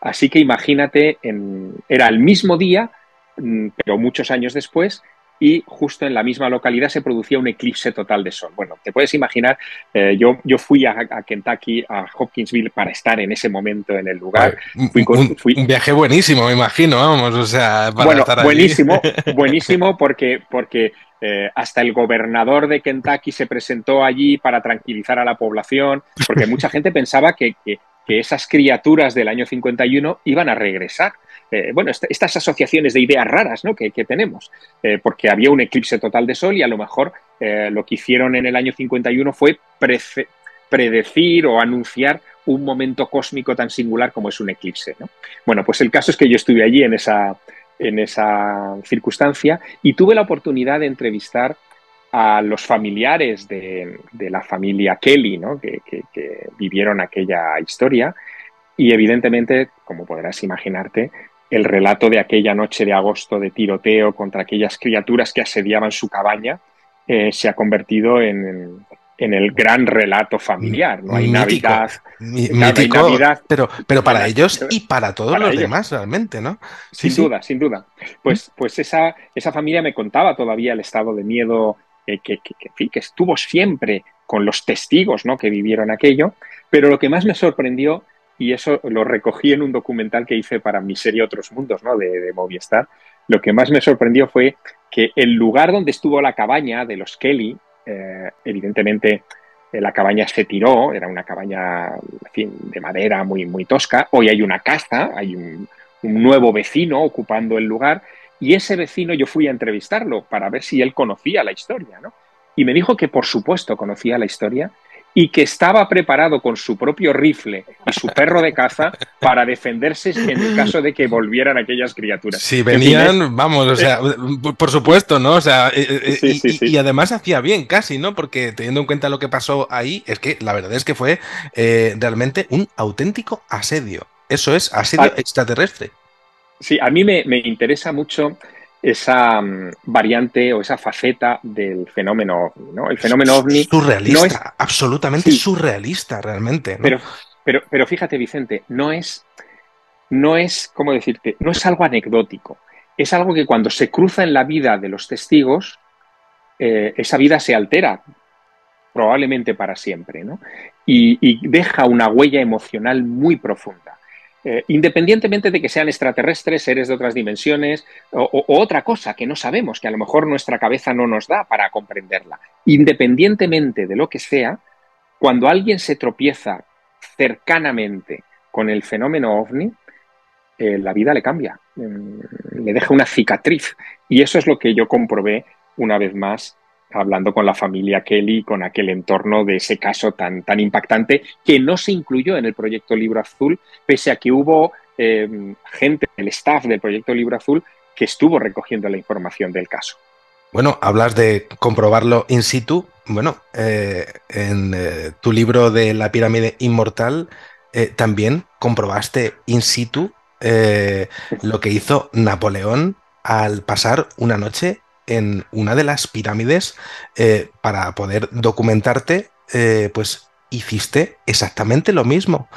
Así que imagínate, en, era el mismo día, pero muchos años después, y justo en la misma localidad se producía un eclipse total de sol. Bueno, te puedes imaginar, eh, yo, yo fui a, a Kentucky, a Hopkinsville, para estar en ese momento en el lugar. Ay, fui con, un, fui... un viaje buenísimo, me imagino, vamos, o sea, para bueno, estar buenísimo, allí. Buenísimo porque... porque Eh, hasta el gobernador de Kentucky se presentó allí para tranquilizar a la población, porque mucha gente pensaba que, que, que esas criaturas del año cincuenta y uno iban a regresar. Eh, bueno, esta, estas asociaciones de ideas raras, ¿no?, que, que tenemos, eh, porque había un eclipse total de sol y a lo mejor eh, lo que hicieron en el año cincuenta y uno fue prece- predecir o anunciar un momento cósmico tan singular como es un eclipse, ¿no? Bueno, pues el caso es que yo estuve allí en esa... en esa circunstancia y tuve la oportunidad de entrevistar a los familiares de, de la familia Kelly, ¿no?, que, que, que vivieron aquella historia y evidentemente, como podrás imaginarte, el relato de aquella noche de agosto de tiroteo contra aquellas criaturas que asediaban su cabaña eh, se ha convertido en... en el gran relato familiar, ¿no? Hay mítico, Navidad, mítico, hay Navidad, pero, pero para, para ellos y para todos para los ellos. demás realmente, ¿no? Sí, sin sí. duda, sin duda. Pues, pues esa, esa familia me contaba todavía el estado de miedo eh, que, que, que, que estuvo siempre con los testigos, ¿no?, que vivieron aquello, pero lo que más me sorprendió, y eso lo recogí en un documental que hice para mi serie Otros Mundos, ¿no?, de, de Movistar, lo que más me sorprendió fue que el lugar donde estuvo la cabaña de los Kelly, Eh, evidentemente eh, la cabaña se tiró, era una cabaña, en fin, de madera muy, muy tosca. Hoy hay una casa, hay un, un nuevo vecino ocupando el lugar y ese vecino yo fui a entrevistarlo para ver si él conocía la historia, ¿no? Y me dijo que por supuesto conocía la historia y que estaba preparado con su propio rifle y su perro de caza para defenderse en el caso de que volvieran aquellas criaturas. Si venían, vamos, o sea, por supuesto, ¿no? O sea, eh, sí, y, sí, sí. y además hacía bien casi, ¿no? Porque teniendo en cuenta lo que pasó ahí, es que la verdad es que fue eh, realmente un auténtico asedio. Eso es, asedio ah, extraterrestre. Sí, a mí me, me interesa mucho esa um, variante o esa faceta del fenómeno ovni, ¿no? El fenómeno ovni... Surrealista, no es... absolutamente sí. surrealista realmente, ¿no? Pero, pero, pero fíjate, Vicente, no es, no es, ¿cómo decirte? No es algo anecdótico. Es algo que cuando se cruza en la vida de los testigos, eh, esa vida se altera, probablemente para siempre, ¿no? Y, y deja una huella emocional muy profunda. Eh, independientemente de que sean extraterrestres, seres de otras dimensiones o, o, o otra cosa que no sabemos, que a lo mejor nuestra cabeza no nos da para comprenderla. Independientemente de lo que sea, cuando alguien se tropieza cercanamente con el fenómeno ovni, eh, la vida le cambia, eh, le deja una cicatriz. Y eso es lo que yo comprobé una vez más hablando con la familia Kelly, con aquel entorno de ese caso tan, tan impactante que no se incluyó en el Proyecto Libro Azul, pese a que hubo eh, gente del staff del Proyecto Libro Azul que estuvo recogiendo la información del caso. Bueno, hablas de comprobarlo in situ. Bueno, eh, en eh, tu libro de La pirámide inmortal eh, también comprobaste in situ eh, lo que hizo Napoleón al pasar una noche en una de las pirámides. Eh, para poder documentarte, eh, pues hiciste exactamente lo mismo,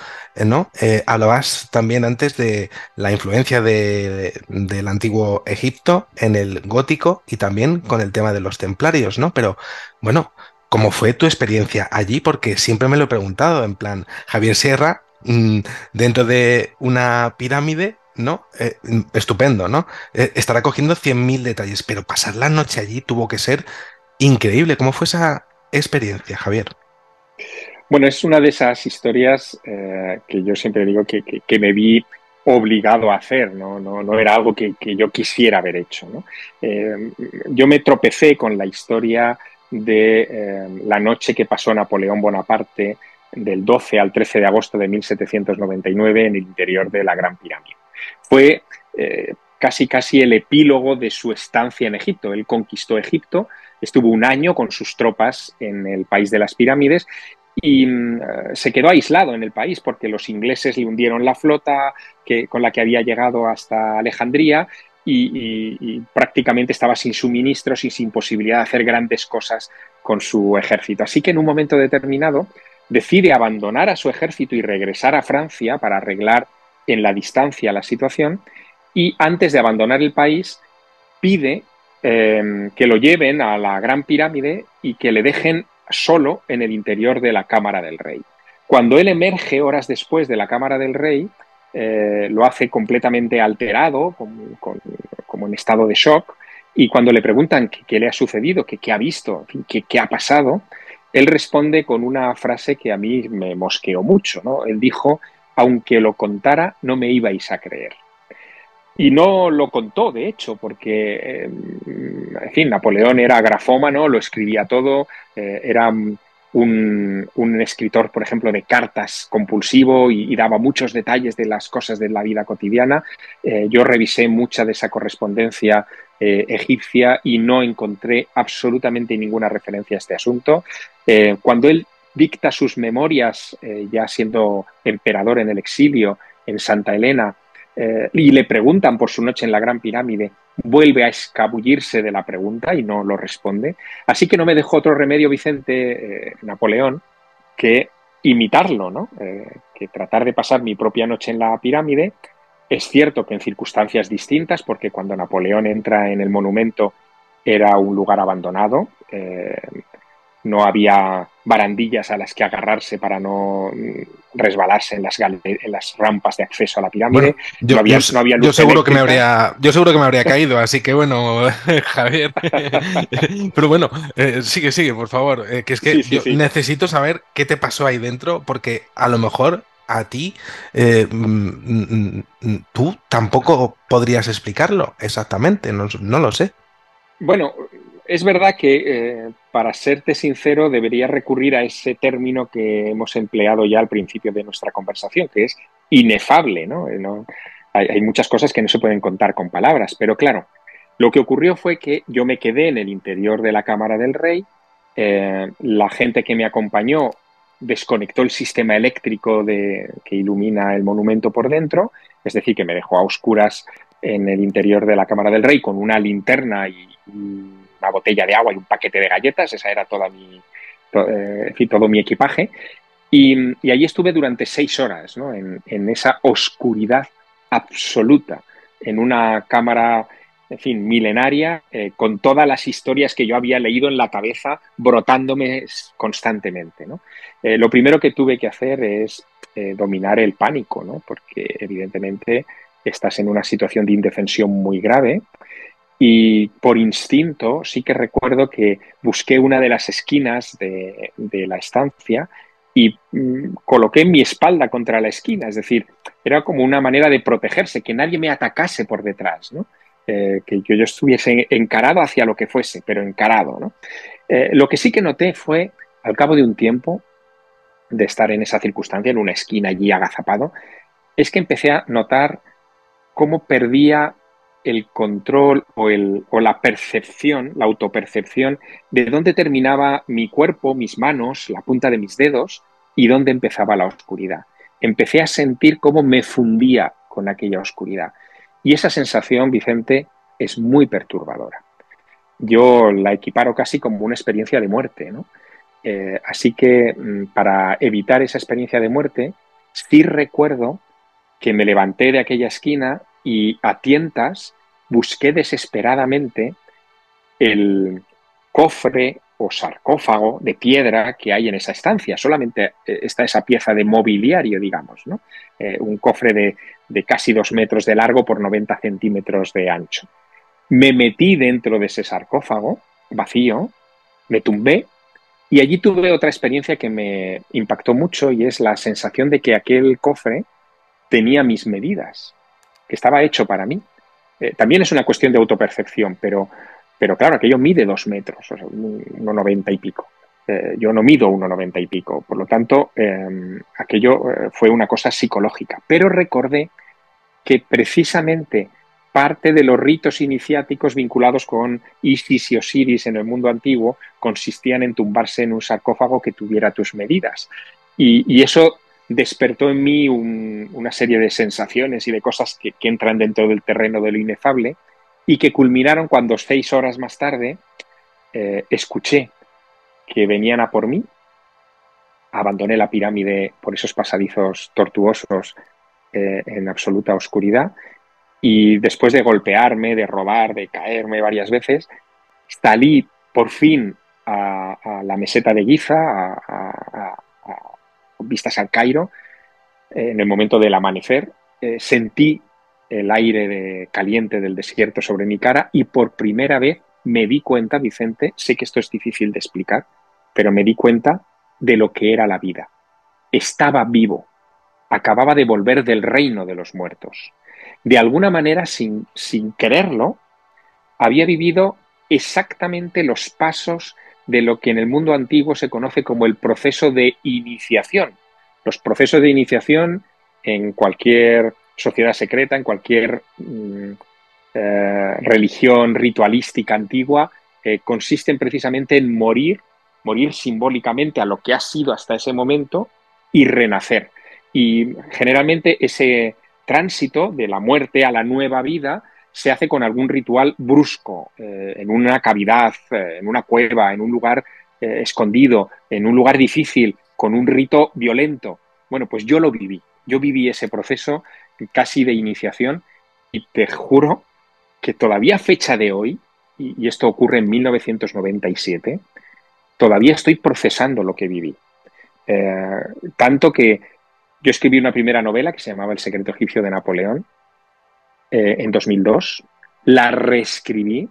¿no? Eh, hablabas también antes de la influencia de, de, del antiguo Egipto en el gótico y también con el tema de los templarios, ¿no? Pero, bueno, ¿cómo fue tu experiencia allí? Porque siempre me lo he preguntado, en plan, Javier Sierra, mmm, dentro de una pirámide, ¿no? Eh, estupendo, ¿no? Eh, estará cogiendo cien mil detalles, pero pasar la noche allí tuvo que ser increíble. ¿Cómo fue esa experiencia, Javier? Bueno, es una de esas historias eh, que yo siempre digo que, que, que me vi obligado a hacer, no, no, no era algo que, que yo quisiera haber hecho, ¿no? Eh, yo me tropecé con la historia de eh, la noche que pasó Napoleón Bonaparte del doce al trece de agosto de mil setecientos noventa y nueve en el interior de la Gran Pirámide. Fue eh, casi casi el epílogo de su estancia en Egipto. Él conquistó Egipto, estuvo un año con sus tropas en el país de las pirámides y uh, se quedó aislado en el país porque los ingleses le hundieron la flota que, con la que había llegado hasta Alejandría y, y, y prácticamente estaba sin suministros y sin posibilidad de hacer grandes cosas con su ejército. Así que en un momento determinado decide abandonar a su ejército y regresar a Francia para arreglar en la distancia la situación, y antes de abandonar el país pide eh, que lo lleven a la Gran Pirámide y que le dejen solo en el interior de la Cámara del Rey. Cuando él emerge horas después de la Cámara del Rey, eh, lo hace completamente alterado, como, con, como en estado de shock, y cuando le preguntan qué le ha sucedido, qué ha visto, qué ha pasado, él responde con una frase que a mí me mosqueó mucho, ¿no? Él dijo, aunque lo contara, no me ibais a creer. Y no lo contó, de hecho, porque, en fin, Napoleón era grafómano, lo escribía todo, eh, era un, un escritor, por ejemplo, de cartas compulsivo y, y daba muchos detalles de las cosas de la vida cotidiana. Eh, yo revisé mucha de esa correspondencia eh, egipcia y no encontré absolutamente ninguna referencia a este asunto. Eh, cuando él dicta sus memorias, eh, ya siendo emperador en el exilio, en Santa Elena, Eh, y le preguntan por su noche en la Gran Pirámide, vuelve a escabullirse de la pregunta y no lo responde. Así que no me dejó otro remedio, Vicente, eh, Napoleón, que imitarlo, ¿no? Eh, que tratar de pasar mi propia noche en la pirámide. Es cierto que en circunstancias distintas, porque cuando Napoleón entra en el monumento era un lugar abandonado, eh, no había barandillas a las que agarrarse para no resbalarse en las, en las rampas de acceso a la pirámide. Bueno, yo, no había, yo, no había luz yo seguro eléctrica. que me habría, yo seguro que me habría caído, así que bueno, Javier. Pero bueno, eh, sigue, sigue, por favor. Eh, que es que sí, sí, yo sí. necesito saber qué te pasó ahí dentro, porque a lo mejor a ti eh, tú tampoco podrías explicarlo exactamente, no, no lo sé. Bueno, es verdad que, eh, para serte sincero, debería recurrir a ese término que hemos empleado ya al principio de nuestra conversación, que es inefable, ¿no? No hay, hay muchas cosas que no se pueden contar con palabras, pero claro, lo que ocurrió fue que yo me quedé en el interior de la Cámara del Rey, eh, la gente que me acompañó desconectó el sistema eléctrico de, que ilumina el monumento por dentro, es decir, que me dejó a oscuras en el interior de la Cámara del Rey con una linterna y, y una botella de agua y un paquete de galletas. Esa era toda mi, to, eh, todo mi equipaje. Y, y allí estuve durante seis horas, ¿no? en, en esa oscuridad absoluta, en una cámara, en fin, milenaria, eh, con todas las historias que yo había leído en la cabeza, brotándome constantemente, ¿no? Eh, lo primero que tuve que hacer es eh, dominar el pánico, ¿no? Porque evidentemente estás en una situación de indefensión muy grave. Y por instinto sí que recuerdo que busqué una de las esquinas de, de la estancia y mmm, coloqué mi espalda contra la esquina. Es decir, era como una manera de protegerse, que nadie me atacase por detrás, ¿no? Eh, que yo, yo estuviese encarado hacia lo que fuese, pero encarado, ¿no? Eh, lo que sí que noté fue, al cabo de un tiempo de estar en esa circunstancia, en una esquina allí agazapado, es que empecé a notar cómo perdía el control o, el, o la percepción, la autopercepción de dónde terminaba mi cuerpo, mis manos, la punta de mis dedos y dónde empezaba la oscuridad. Empecé a sentir cómo me fundía con aquella oscuridad. Y esa sensación, Vicente, es muy perturbadora. Yo la equiparo casi como una experiencia de muerte, ¿no? Eh, así que para evitar esa experiencia de muerte, sí recuerdo que me levanté de aquella esquina y a tientas busqué desesperadamente el cofre o sarcófago de piedra que hay en esa estancia. Solamente está esa pieza de mobiliario, digamos, ¿no? Eh, un cofre de, de casi dos metros de largo por noventa centímetros de ancho. Me metí dentro de ese sarcófago vacío, me tumbé y allí tuve otra experiencia que me impactó mucho y es la sensación de que aquel cofre tenía mis medidas, que estaba hecho para mí. Eh, también es una cuestión de autopercepción, pero, pero claro, aquello mide dos metros, o sea, uno noventa y pico. Eh, yo no mido uno noventa y pico, por lo tanto, eh, aquello eh, fue una cosa psicológica. Pero recordé que precisamente parte de los ritos iniciáticos vinculados con Isis y Osiris en el mundo antiguo consistían en tumbarse en un sarcófago que tuviera tus medidas. Y, y eso despertó en mí un, una serie de sensaciones y de cosas que, que entran dentro del terreno de lo inefable y que culminaron cuando seis horas más tarde eh, escuché que venían a por mí. Abandoné la pirámide por esos pasadizos tortuosos eh, en absoluta oscuridad Y después de golpearme, de robar, de caerme varias veces, salí por fin a, a la meseta de Giza, a, a, a, a vistas al Cairo. En el momento del amanecer, eh, sentí el aire de, caliente del desierto sobre mi cara y por primera vez me di cuenta, Vicente, sé que esto es difícil de explicar, pero me di cuenta de lo que era la vida. Estaba vivo, acababa de volver del reino de los muertos. De alguna manera, sin, sin quererlo, había vivido exactamente los pasos de lo que en el mundo antiguo se conoce como el proceso de iniciación. Los procesos de iniciación en cualquier sociedad secreta, en cualquier mm, eh, religión ritualística antigua, eh, consisten precisamente en morir, morir simbólicamente a lo que ha sido hasta ese momento y renacer. Y generalmente ese tránsito de la muerte a la nueva vida se hace con algún ritual brusco, eh, en una cavidad, eh, en una cueva, en un lugar eh, escondido, en un lugar difícil, con un rito violento. Bueno, pues yo lo viví. Yo viví ese proceso casi de iniciación y te juro que todavía a fecha de hoy, y esto ocurre en mil novecientos noventa y siete, todavía estoy procesando lo que viví. Eh, tanto que yo escribí una primera novela que se llamaba El secreto egipcio de Napoleón eh, en dos mil dos. La reescribí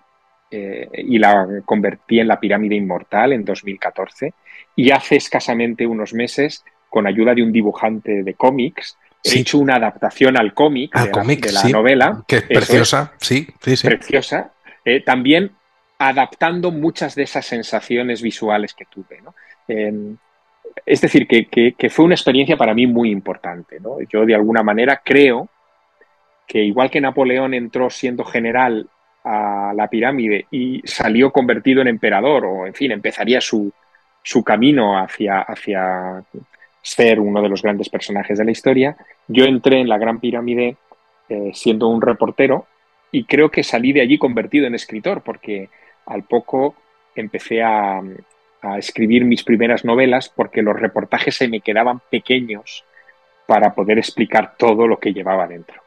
Eh, y la convertí en La pirámide inmortal en dos mil catorce y hace escasamente unos meses, con ayuda de un dibujante de cómics, sí, he hecho una adaptación al cómic ah, de la, cómic, de la sí. novela. Que es preciosa, es, sí, sí, sí. Preciosa, eh, también adaptando muchas de esas sensaciones visuales que tuve, ¿no? Eh, es decir, que, que, que fue una experiencia para mí muy importante, ¿no? Yo de alguna manera creo que igual que Napoleón entró siendo general a la pirámide y salió convertido en emperador, o en fin, empezaría su, su camino hacia, hacia ser uno de los grandes personajes de la historia, yo entré en la Gran Pirámide eh, siendo un reportero y creo que salí de allí convertido en escritor, porque al poco empecé a, a escribir mis primeras novelas porque los reportajes se me quedaban pequeños para poder explicar todo lo que llevaba dentro.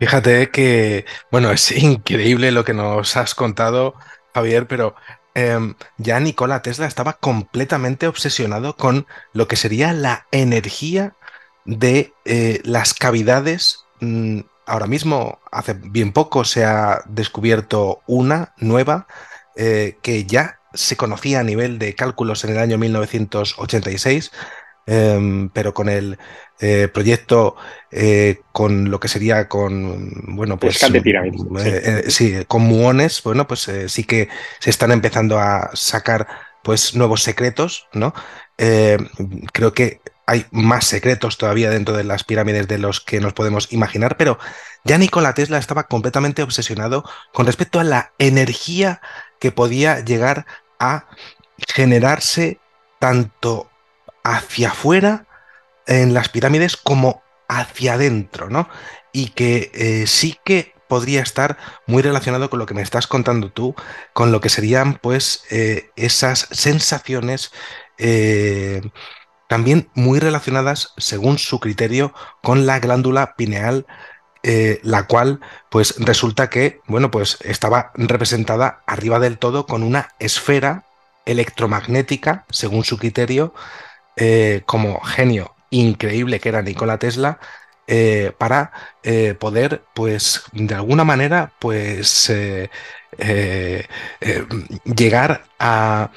Fíjate que, bueno, es increíble lo que nos has contado, Javier, pero eh, ya Nikola Tesla estaba completamente obsesionado con lo que sería la energía de eh, las cavidades. Ahora mismo, hace bien poco, se ha descubierto una nueva eh, que ya se conocía a nivel de cálculos en el año mil novecientos ochenta y seis, Eh, pero con el eh, proyecto, eh, con lo que sería con, bueno, pues, de pirámides, eh, sí. Eh, sí, con muones, bueno, pues eh, sí que se están empezando a sacar, pues, nuevos secretos, ¿no? Eh, creo que hay más secretos todavía dentro de las pirámides de los que nos podemos imaginar, pero ya Nikola Tesla estaba completamente obsesionado con respecto a la energía que podía llegar a generarse tanto hacia afuera en las pirámides como hacia adentro, ¿no? Y que eh, sí que podría estar muy relacionado con lo que me estás contando tú, con lo que serían, pues, eh, esas sensaciones eh, también muy relacionadas, según su criterio, con la glándula pineal, eh, la cual, pues, resulta que, bueno, pues estaba representada arriba del todo con una esfera electromagnética, según su criterio, Eh, como genio increíble que era Nikola Tesla, eh, para eh, poder, pues, de alguna manera, pues eh, eh, eh, llegar a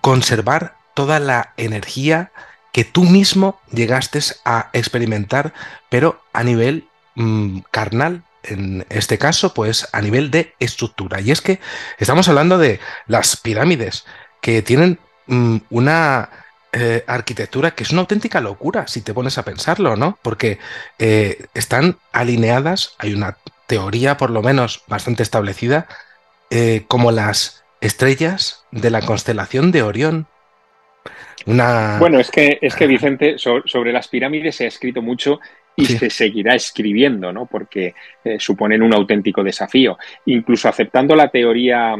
conservar toda la energía que tú mismo llegaste a experimentar, pero a nivel mm, carnal, en este caso, pues a nivel de estructura. Y es que estamos hablando de las pirámides, que tienen mm, una Eh, arquitectura que es una auténtica locura si te pones a pensarlo, ¿no? Porque eh, están alineadas, hay una teoría por lo menos bastante establecida, eh, como las estrellas de la constelación de Orión. Una... Bueno, es que, es que Vicente, sobre, sobre las pirámides se ha escrito mucho y sí, se seguirá escribiendo, ¿no? Porque eh, suponen un auténtico desafío. Incluso aceptando la teoría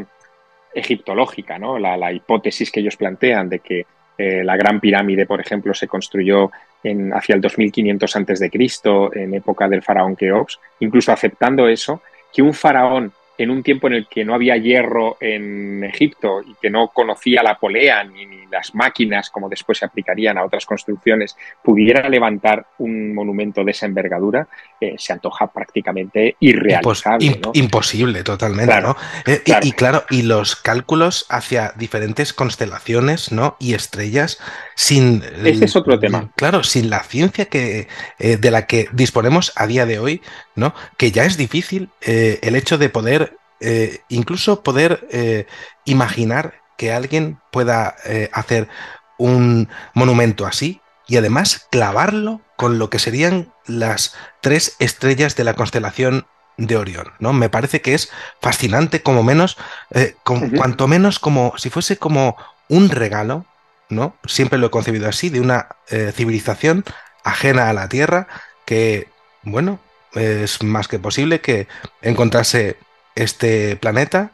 egiptológica, ¿no? La, la hipótesis que ellos plantean de que Eh, la Gran Pirámide, por ejemplo, se construyó en, hacia el dos mil quinientos antes de Cristo, en época del faraón Keops, incluso aceptando eso, que un faraón en un tiempo en el que no había hierro en Egipto y que no conocía la polea ni, ni las máquinas, como después se aplicarían a otras construcciones, pudiera levantar un monumento de esa envergadura, eh, se antoja prácticamente irrealizable. Impos ¿no? Imposible, totalmente. Claro, ¿no? eh, claro. Y, y claro, y los cálculos hacia diferentes constelaciones, ¿no? Y estrellas, sin... Este es otro tema. Claro, sin la ciencia que, eh, de la que disponemos a día de hoy, ¿no? Que ya es difícil eh, el hecho de poder Eh, incluso poder eh, imaginar que alguien pueda eh, hacer un monumento así y además clavarlo con lo que serían las tres estrellas de la constelación de Orión, ¿no? Me parece que es fascinante, como menos, eh, con, uh-huh. cuanto menos como si fuese como un regalo, ¿no? Siempre lo he concebido así, de una eh, civilización ajena a la Tierra que, bueno, es más que posible que encontrase este planeta,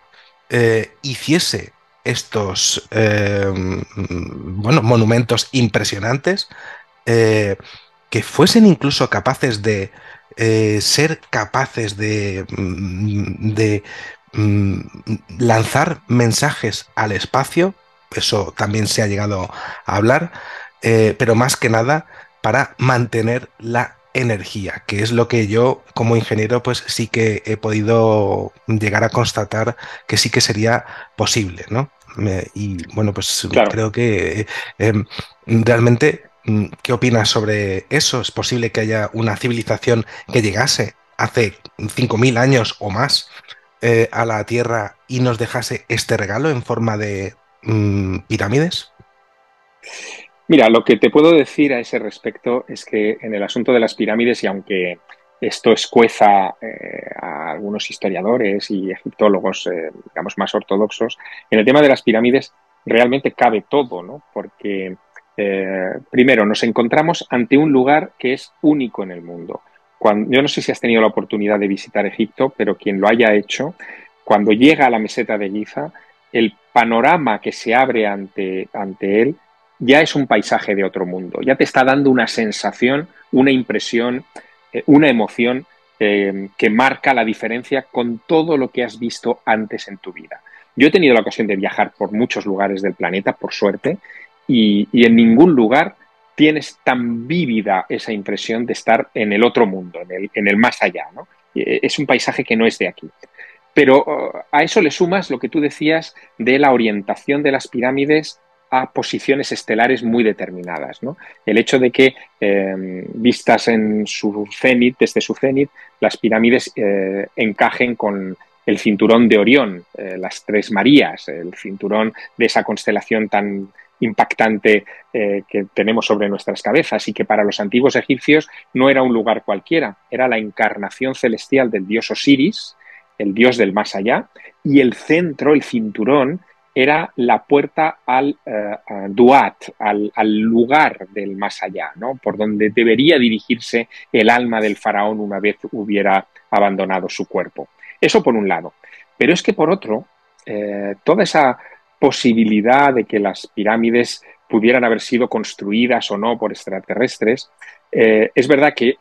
eh, hiciese estos eh, bueno, monumentos impresionantes, eh, que fuesen incluso capaces de eh, ser capaces de, de mm, lanzar mensajes al espacio, eso también se ha llegado a hablar, eh, pero más que nada para mantener la energía, que es lo que yo como ingeniero pues sí que he podido llegar a constatar que sí que sería posible, ¿no? Eh, y bueno, pues claro. Creo que eh, realmente, ¿qué opinas sobre eso? ¿Es posible que haya una civilización que llegase hace cinco mil años o más eh, a la Tierra y nos dejase este regalo en forma de mm, pirámides? Mira, lo que te puedo decir a ese respecto es que en el asunto de las pirámides, y aunque esto escueza eh, a algunos historiadores y egiptólogos, eh, digamos, más ortodoxos, en el tema de las pirámides realmente cabe todo, ¿no? Porque, eh, primero, nos encontramos ante un lugar que es único en el mundo. Cuando, yo no sé si has tenido la oportunidad de visitar Egipto, pero quien lo haya hecho, cuando llega a la meseta de Giza, el panorama que se abre ante, ante él ya es un paisaje de otro mundo, ya te está dando una sensación, una impresión, eh, una emoción eh, que marca la diferencia con todo lo que has visto antes en tu vida. Yo he tenido la ocasión de viajar por muchos lugares del planeta, por suerte, y, y en ningún lugar tienes tan vívida esa impresión de estar en el otro mundo, en el, en el más allá, ¿no? Es un paisaje que no es de aquí. Pero uh, a eso le sumas lo que tú decías de la orientación de las pirámides a posiciones estelares muy determinadas, ¿no? El hecho de que eh, vistas en su cénit, desde su cénit, las pirámides eh, encajen con el cinturón de Orión, eh, las Tres Marías, el cinturón de esa constelación tan impactante eh, que tenemos sobre nuestras cabezas y que para los antiguos egipcios no era un lugar cualquiera, era la encarnación celestial del dios Osiris, el dios del más allá, y el centro, el cinturón, era la puerta al uh, duat, al, al lugar del más allá, ¿no? Por donde debería dirigirse el alma del faraón una vez hubiera abandonado su cuerpo. Eso por un lado. Pero es que por otro, eh, toda esa posibilidad de que las pirámides pudieran haber sido construidas o no por extraterrestres, eh, es verdad que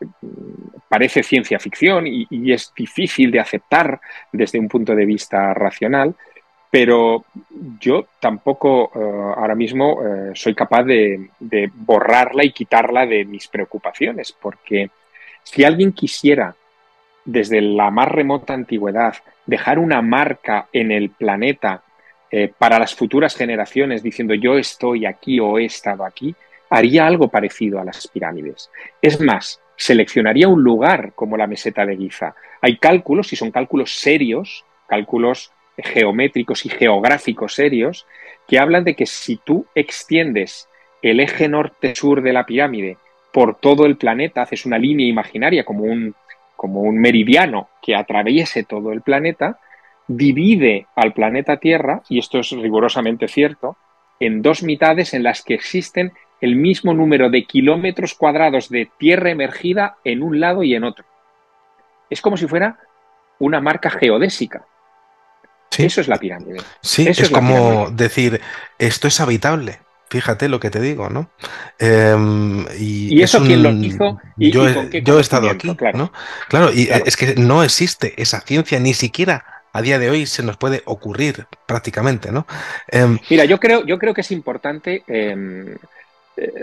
parece ciencia ficción y, y es difícil de aceptar desde un punto de vista racional, pero yo tampoco uh, ahora mismo uh, soy capaz de, de borrarla y quitarla de mis preocupaciones, porque si alguien quisiera, desde la más remota antigüedad, dejar una marca en el planeta eh, para las futuras generaciones, diciendo yo estoy aquí o he estado aquí, haría algo parecido a las pirámides. Es más, seleccionaría un lugar como la meseta de Giza. Hay cálculos, y son cálculos serios, cálculos geométricos y geográficos serios, que hablan de que si tú extiendes el eje norte-sur de la pirámide por todo el planeta, haces una línea imaginaria como un, como un meridiano que atraviese todo el planeta, divide al planeta Tierra, y esto es rigurosamente cierto, en dos mitades en las que existen el mismo número de kilómetros cuadrados de tierra emergida en un lado y en otro. Es como si fuera una marca geodésica. Sí. Eso es la pirámide. Sí, Eso es, es como pirámide. Decir, esto es habitable. Fíjate lo que te digo, ¿no? Eh, y, ¿Y eso es un, quién lo hizo? ¿Y, yo, y con qué yo he estado aquí, claro. ¿no? Claro, y claro. Es que no existe esa ciencia, ni siquiera a día de hoy se nos puede ocurrir prácticamente, ¿no? Eh, Mira, yo creo, yo creo que es importante eh,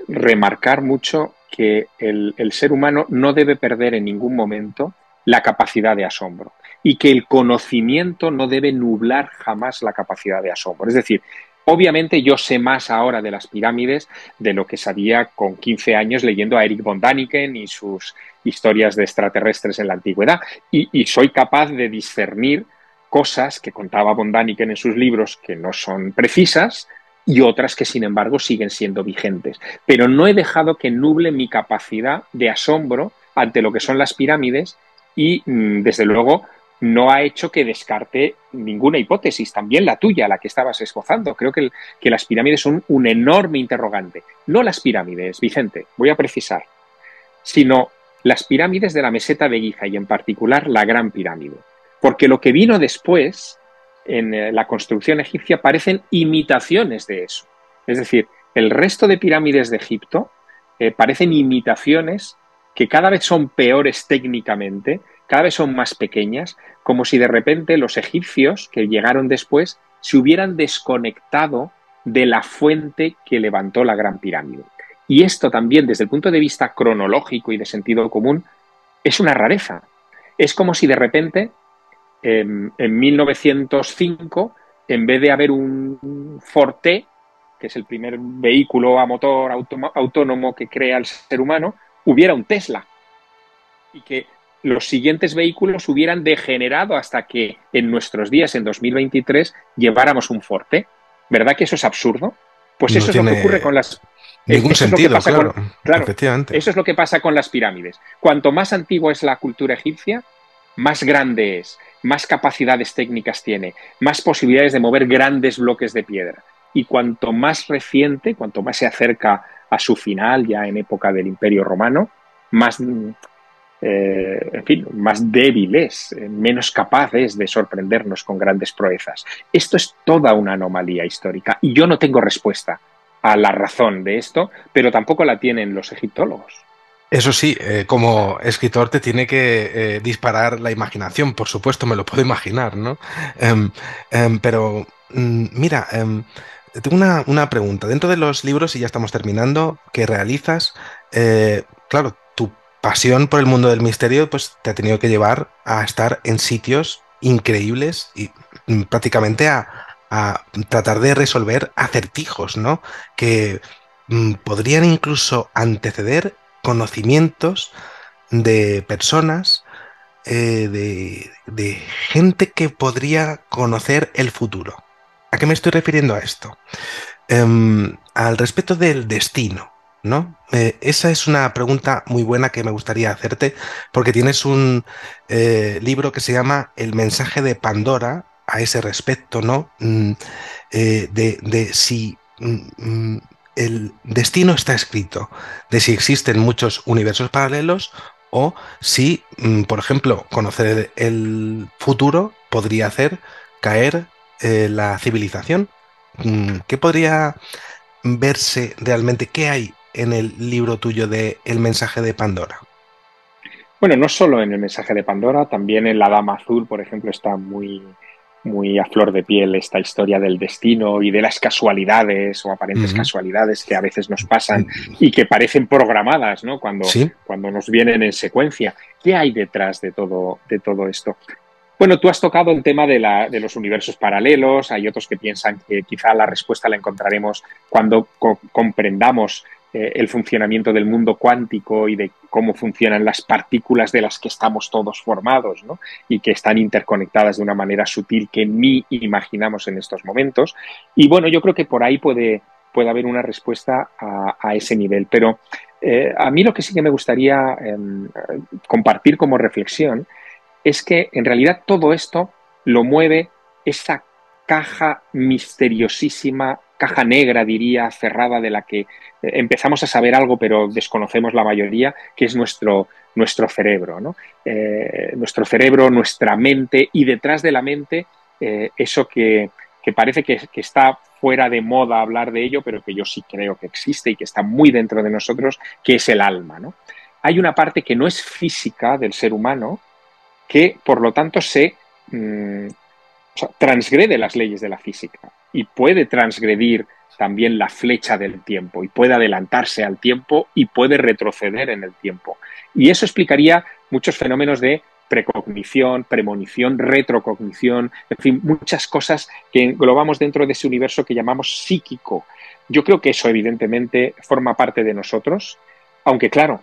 remarcar mucho que el, el ser humano no debe perder en ningún momento la capacidad de asombro y que el conocimiento no debe nublar jamás la capacidad de asombro. Es decir, obviamente yo sé más ahora de las pirámides de lo que sabía con quince años leyendo a Erich von Däniken y sus historias de extraterrestres en la antigüedad. Y, y soy capaz de discernir cosas que contaba von Däniken en sus libros que no son precisas y otras que, sin embargo, siguen siendo vigentes. Pero no he dejado que nuble mi capacidad de asombro ante lo que son las pirámides y, desde luego, no ha hecho que descarte ninguna hipótesis, también la tuya, la que estabas esbozando. Creo que, el, que las pirámides son un enorme interrogante. No las pirámides, Vicente, voy a precisar, sino las pirámides de la meseta de Giza y en particular la Gran Pirámide. Porque lo que vino después en la construcción egipcia parecen imitaciones de eso. Es decir, el resto de pirámides de Egipto eh, parecen imitaciones que cada vez son peores técnicamente, cada vez son más pequeñas, como si de repente los egipcios que llegaron después se hubieran desconectado de la fuente que levantó la Gran Pirámide. Y esto también, desde el punto de vista cronológico y de sentido común, es una rareza. Es como si de repente, eh, en mil novecientos cinco, en vez de haber un Forte, que es el primer vehículo a motor autónomo que crea el ser humano, hubiera un Tesla y que los siguientes vehículos hubieran degenerado hasta que en nuestros días, en dos mil veintitrés, lleváramos un Forte. ¿Verdad que eso es absurdo? Pues eso no es lo que ocurre con las... Ningún eso sentido, es claro. Con... claro efectivamente. Eso es lo que pasa con las pirámides. Cuanto más antigua es la cultura egipcia, más grande es, más capacidades técnicas tiene, más posibilidades de mover grandes bloques de piedra. Y cuanto más reciente, cuanto más se acerca a su final, ya en época del Imperio Romano, más, eh, en fin, más débil es, menos capaz es de sorprendernos con grandes proezas. Esto es toda una anomalía histórica y yo no tengo respuesta a la razón de esto, pero tampoco la tienen los egiptólogos. Eso sí, eh, como escritor te tiene que eh, disparar la imaginación, por supuesto, me lo puedo imaginar, ¿no? Um, um, pero, um, mira... Um, Tengo una, una pregunta. Dentro de los libros, y ya estamos terminando, que realizas, eh, claro, tu pasión por el mundo del misterio pues, te ha tenido que llevar a estar en sitios increíbles y mm, prácticamente a, a tratar de resolver acertijos, ¿no? Que mm, podrían incluso anteceder conocimientos de personas, eh, de, de gente que podría conocer el futuro. ¿A qué me estoy refiriendo a esto? Um, al respecto del destino, ¿no? Eh, esa es una pregunta muy buena que me gustaría hacerte, porque tienes un eh, libro que se llama El mensaje de Pandora, a ese respecto, ¿no? Mm, eh, de, de si mm, el destino está escrito, de si existen muchos universos paralelos o si, mm, por ejemplo, conocer el futuro podría hacer caer Eh, la civilización. ¿Qué podría verse realmente? ¿Qué hay en el libro tuyo de El mensaje de Pandora? Bueno, no solo en El mensaje de Pandora, también en La dama azul, por ejemplo, está muy, muy a flor de piel esta historia del destino y de las casualidades o aparentes uh-huh. casualidades que a veces nos pasan y que parecen programadas, ¿no? Cuando, ¿sí? cuando nos vienen en secuencia. ¿Qué hay detrás de todo, de todo esto? Bueno, tú has tocado el tema de, la, de los universos paralelos, hay otros que piensan que quizá la respuesta la encontraremos cuando co- comprendamos eh, el funcionamiento del mundo cuántico y de cómo funcionan las partículas de las que estamos todos formados, ¿no? Y que están interconectadas de una manera sutil que ni imaginamos en estos momentos. Y bueno, yo creo que por ahí puede, puede haber una respuesta a, a ese nivel. Pero eh, a mí lo que sí que me gustaría eh, compartir como reflexión es que en realidad todo esto lo mueve esa caja misteriosísima, caja negra, diría, cerrada, de la que empezamos a saber algo pero desconocemos la mayoría, que es nuestro, nuestro cerebro, ¿no? Eh, nuestro cerebro, nuestra mente y detrás de la mente eh, eso que, que parece que, que está fuera de moda hablar de ello, pero que yo sí creo que existe y que está muy dentro de nosotros, que es el alma, ¿no? Hay una parte que no es física del ser humano que, por lo tanto, se mm, o sea, transgrede las leyes de la física y puede transgredir también la flecha del tiempo y puede adelantarse al tiempo y puede retroceder en el tiempo. Y eso explicaría muchos fenómenos de precognición, premonición, retrocognición, en fin, muchas cosas que englobamos dentro de ese universo que llamamos psíquico. Yo creo que eso evidentemente forma parte de nosotros, aunque claro,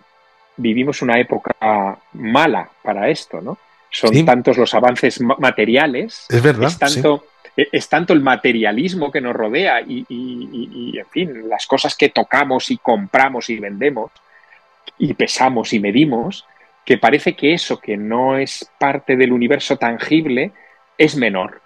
vivimos una época mala para esto, ¿no? Son sí. tantos los avances materiales, es verdad, es tanto, sí. es tanto el materialismo que nos rodea y, y, y, y, en fin, las cosas que tocamos y compramos y vendemos y pesamos y medimos, que parece que eso que no es parte del universo tangible es menor.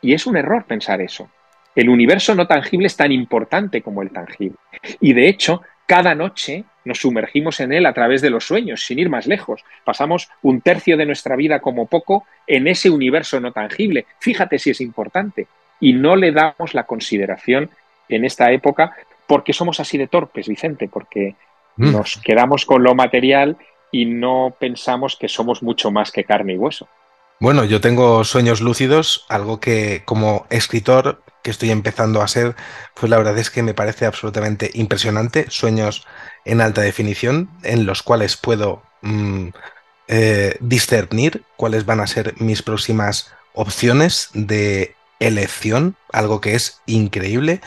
Y es un error pensar eso. El universo no tangible es tan importante como el tangible. Y de hecho, cada noche nos sumergimos en él a través de los sueños, sin ir más lejos. Pasamos un tercio de nuestra vida como poco en ese universo no tangible. Fíjate si es importante. Y no le damos la consideración en esta época porque somos así de torpes, Vicente, porque mm. nos quedamos con lo material y no pensamos que somos mucho más que carne y hueso. Bueno, yo tengo sueños lúcidos, algo que como escritor que estoy empezando a ser, pues la verdad es que me parece absolutamente impresionante, sueños en alta definición, en los cuales puedo mmm, eh, discernir cuáles van a ser mis próximas opciones de elección, algo que es increíble.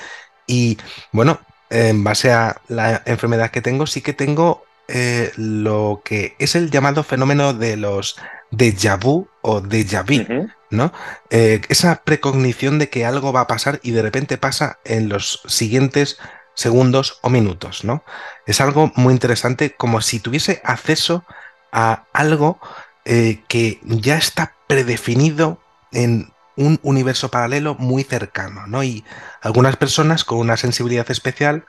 Y bueno, en base a la enfermedad que tengo, sí que tengo Eh, lo que es el llamado fenómeno de los déjà vu o déjà vu, uh-huh. ¿no? Eh, esa precognición de que algo va a pasar y de repente pasa en los siguientes segundos o minutos, ¿no? Es algo muy interesante, como si tuviese acceso a algo eh, que ya está predefinido en un universo paralelo muy cercano, ¿no? Y algunas personas con una sensibilidad especial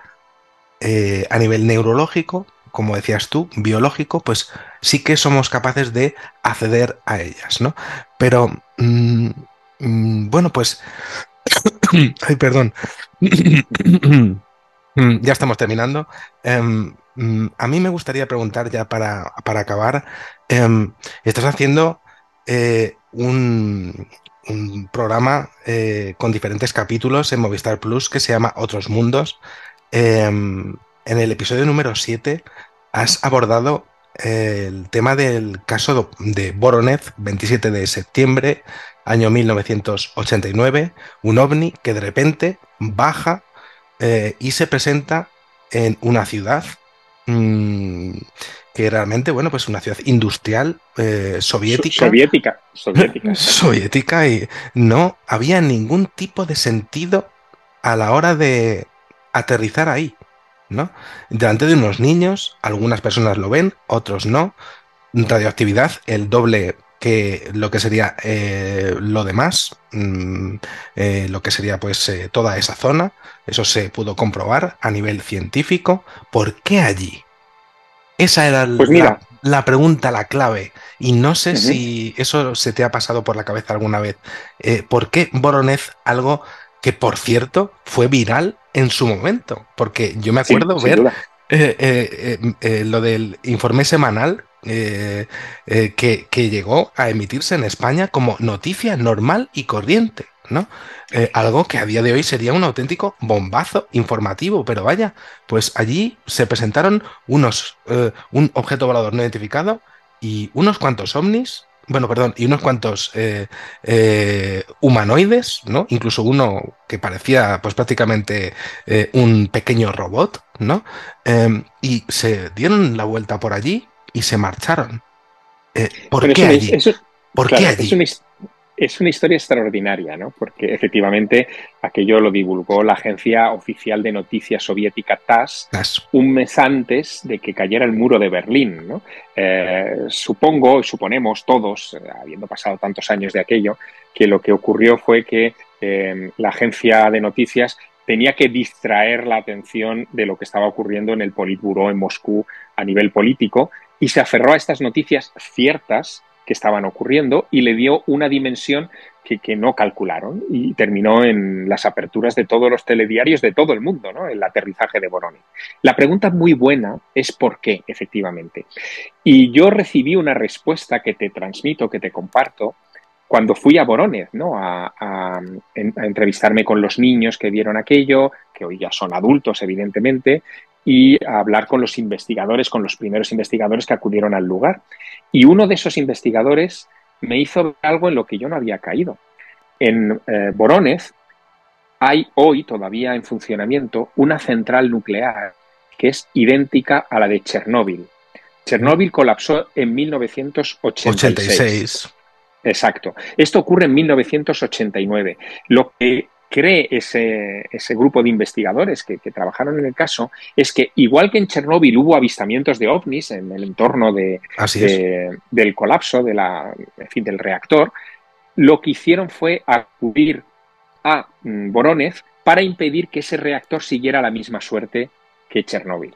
eh, a nivel neurológico, como decías tú, biológico, pues sí que somos capaces de acceder a ellas, ¿no? Pero, mmm, mmm, bueno, pues... Ay, perdón. Ya estamos terminando. Um, um, a mí me gustaría preguntar ya para, para acabar. Um, estás haciendo eh, un, un programa eh, con diferentes capítulos en Movistar Plus que se llama Otros Mundos. Um, En el episodio número siete has abordado el tema del caso de Vorónezh, veintisiete de septiembre, año mil novecientos ochenta y nueve, un ovni que de repente baja eh, y se presenta en una ciudad mmm, que realmente, bueno, pues una ciudad industrial eh, soviética. Soviética, soviética. Soviética, y no había ningún tipo de sentido a la hora de aterrizar ahí, ¿no? Delante de unos niños, algunas personas lo ven, otros no. Radioactividad, el doble que lo que sería eh, lo demás, mm, eh, lo que sería pues eh, toda esa zona. Eso se pudo comprobar a nivel científico. ¿Por qué allí? Esa era pues la, la pregunta, la clave. Y no sé uh-huh. si eso se te ha pasado por la cabeza alguna vez. Eh, ¿Por qué Vorónezh, algo que, por cierto, fue viral en su momento? Porque yo me acuerdo sí, ver eh, eh, eh, eh, lo del informe semanal eh, eh, que, que llegó a emitirse en España como noticia normal y corriente, ¿no? Eh, algo que a día de hoy sería un auténtico bombazo informativo, pero vaya, pues allí se presentaron unos eh, un objeto volador no identificado y unos cuantos ovnis, bueno, perdón, y unos cuantos eh, eh, humanoides, ¿no? Incluso uno que parecía pues prácticamente eh, un pequeño robot, ¿no? Eh, y se dieron la vuelta por allí y se marcharon. Eh, ¿Por Pero qué eso, allí? Eso, ¿Por claro, qué allí? Es una, es una historia extraordinaria, ¿no? Porque efectivamente aquello lo divulgó la agencia oficial de noticias soviética TASS, TASS. un mes antes de que cayera el muro de Berlín, ¿no? Eh, supongo y suponemos todos, habiendo pasado tantos años de aquello, que lo que ocurrió fue que eh, la agencia de noticias tenía que distraer la atención de lo que estaba ocurriendo en el Politburó en Moscú a nivel político y se aferró a estas noticias ciertas que estaban ocurriendo y le dio una dimensión que, que no calcularon y terminó en las aperturas de todos los telediarios de todo el mundo, ¿no? El aterrizaje de Vorónezh. La pregunta muy buena es ¿por qué?, efectivamente. Y yo recibí una respuesta que te transmito, que te comparto, cuando fui a Vorónezh, ¿no? a, a, a entrevistarme con los niños que vieron aquello, que hoy ya son adultos, evidentemente, y a hablar con los investigadores, con los primeros investigadores que acudieron al lugar. Y uno de esos investigadores me hizo algo en lo que yo no había caído. En eh, Vorónezh hay hoy todavía en funcionamiento una central nuclear que es idéntica a la de Chernóbil. Chernóbil colapsó en mil novecientos ochenta y seis. Exacto. Esto ocurre en mil novecientos ochenta y nueve. Lo que cree ese, ese grupo de investigadores que, que trabajaron en el caso es que, igual que en Chernóbil hubo avistamientos de ovnis en el entorno de, de, del colapso de la, en fin, del reactor, lo que hicieron fue acudir a Vorónezh para impedir que ese reactor siguiera la misma suerte que Chernóbil.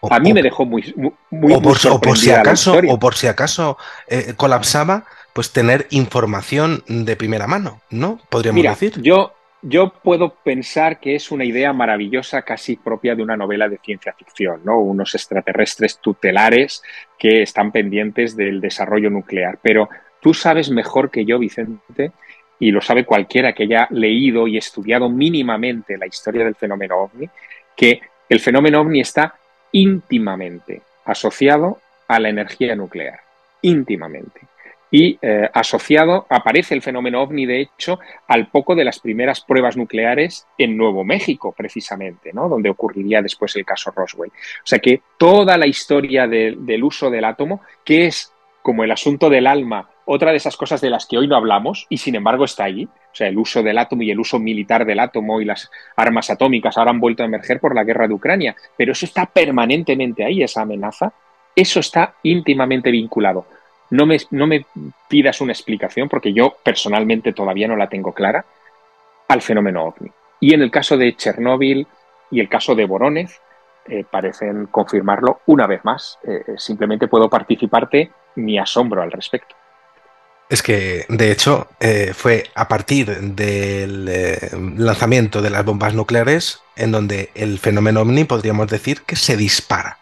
O, a mí o, me dejó muy, muy, muy o por, sorprendida o por si acaso, la o por si acaso eh, colapsaba, pues tener información de primera mano, ¿no? Podríamos Mira, decir. Yo, yo puedo pensar que es una idea maravillosa, casi propia de una novela de ciencia ficción, ¿no? Unos extraterrestres tutelares que están pendientes del desarrollo nuclear. Pero tú sabes mejor que yo, Vicente, y lo sabe cualquiera que haya leído y estudiado mínimamente la historia del fenómeno ovni, que el fenómeno ovni está íntimamente asociado a la energía nuclear. Íntimamente. Y eh, asociado, aparece el fenómeno ovni, de hecho, al poco de las primeras pruebas nucleares en Nuevo México, precisamente, ¿no? Donde ocurriría después el caso Roswell. O sea que toda la historia de, del uso del átomo, que es como el asunto del alma, otra de esas cosas de las que hoy no hablamos, y sin embargo está allí, o sea, el uso del átomo y el uso militar del átomo y las armas atómicas ahora han vuelto a emerger por la guerra de Ucrania, pero eso está permanentemente ahí, esa amenaza, eso está íntimamente vinculado. No me, no me pidas una explicación, porque yo personalmente todavía no la tengo clara, al fenómeno ovni. Y en el caso de Chernóbil y el caso de Vorónezh, eh, parecen confirmarlo una vez más. Eh, simplemente puedo participarte mi asombro al respecto. Es que, de hecho, eh, fue a partir del eh, lanzamiento de las bombas nucleares en donde el fenómeno ovni, podríamos decir, que se dispara.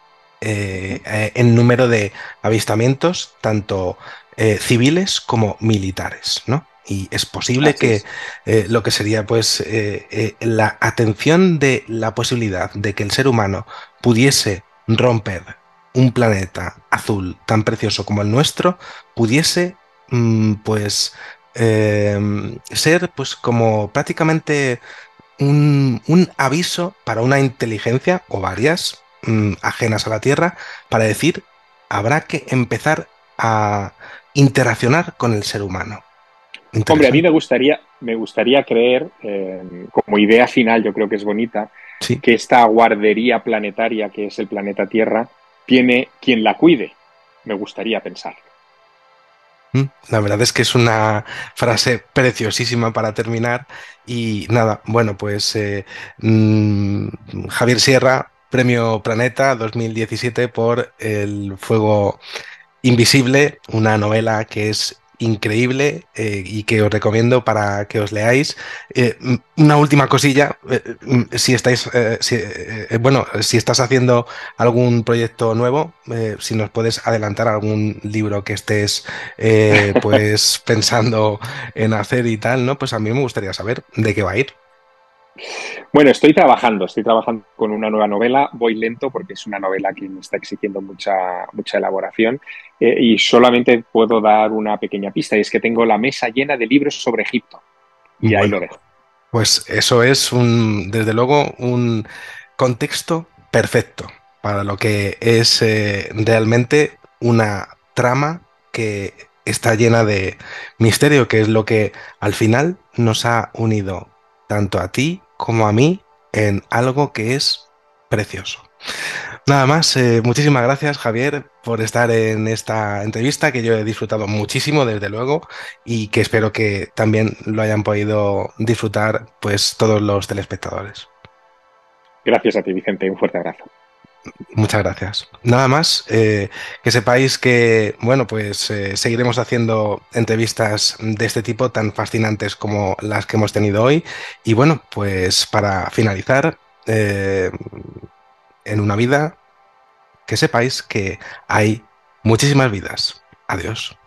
Eh, eh, en número de avistamientos, tanto eh, civiles como militares, ¿no? Y es posible Gracias. que eh, lo que sería pues eh, eh, la atención de la posibilidad de que el ser humano pudiese romper un planeta azul tan precioso como el nuestro, pudiese mmm, pues eh, ser pues como prácticamente un, un aviso para una inteligencia o varias ajenas a la Tierra, para decir, habrá que empezar a interaccionar con el ser humano. Hombre, a mí me gustaría, me gustaría creer, eh, como idea final, yo creo que es bonita, ¿sí?, que esta guardería planetaria que es el planeta Tierra tiene quien la cuide. Me gustaría pensar. La verdad es que es una frase preciosísima para terminar. Y nada, bueno, pues eh, mmm, Javier Sierra, Premio Planeta dos mil diecisiete por El Fuego Invisible, una novela que es increíble eh, y que os recomiendo para que os leáis. Eh, una última cosilla, eh, si estáis, eh, si, eh, bueno, si estás haciendo algún proyecto nuevo, eh, si nos puedes adelantar algún libro que estés eh, pues pensando en hacer y tal, ¿no? Pues a mí me gustaría saber de qué va a ir. Bueno, estoy trabajando, estoy trabajando con una nueva novela, voy lento porque es una novela que me está exigiendo mucha, mucha elaboración eh, y solamente puedo dar una pequeña pista, y es que tengo la mesa llena de libros sobre Egipto, y bueno, ahí lo dejo. Pues eso es, un, desde luego, un contexto perfecto para lo que es eh, realmente una trama que está llena de misterio, que es lo que al final nos ha unido tanto a ti como a mí, en algo que es precioso. Nada más, eh, muchísimas gracias, Javier, por estar en esta entrevista, que yo he disfrutado muchísimo, desde luego, y que espero que también lo hayan podido disfrutar pues todos los telespectadores. Gracias a ti, Vicente, un fuerte abrazo. Muchas gracias. Nada más, eh, que sepáis que, bueno, pues eh, seguiremos haciendo entrevistas de este tipo tan fascinantes como las que hemos tenido hoy. Y bueno, pues para finalizar, eh, en una vida, que sepáis que hay muchísimas vidas. Adiós.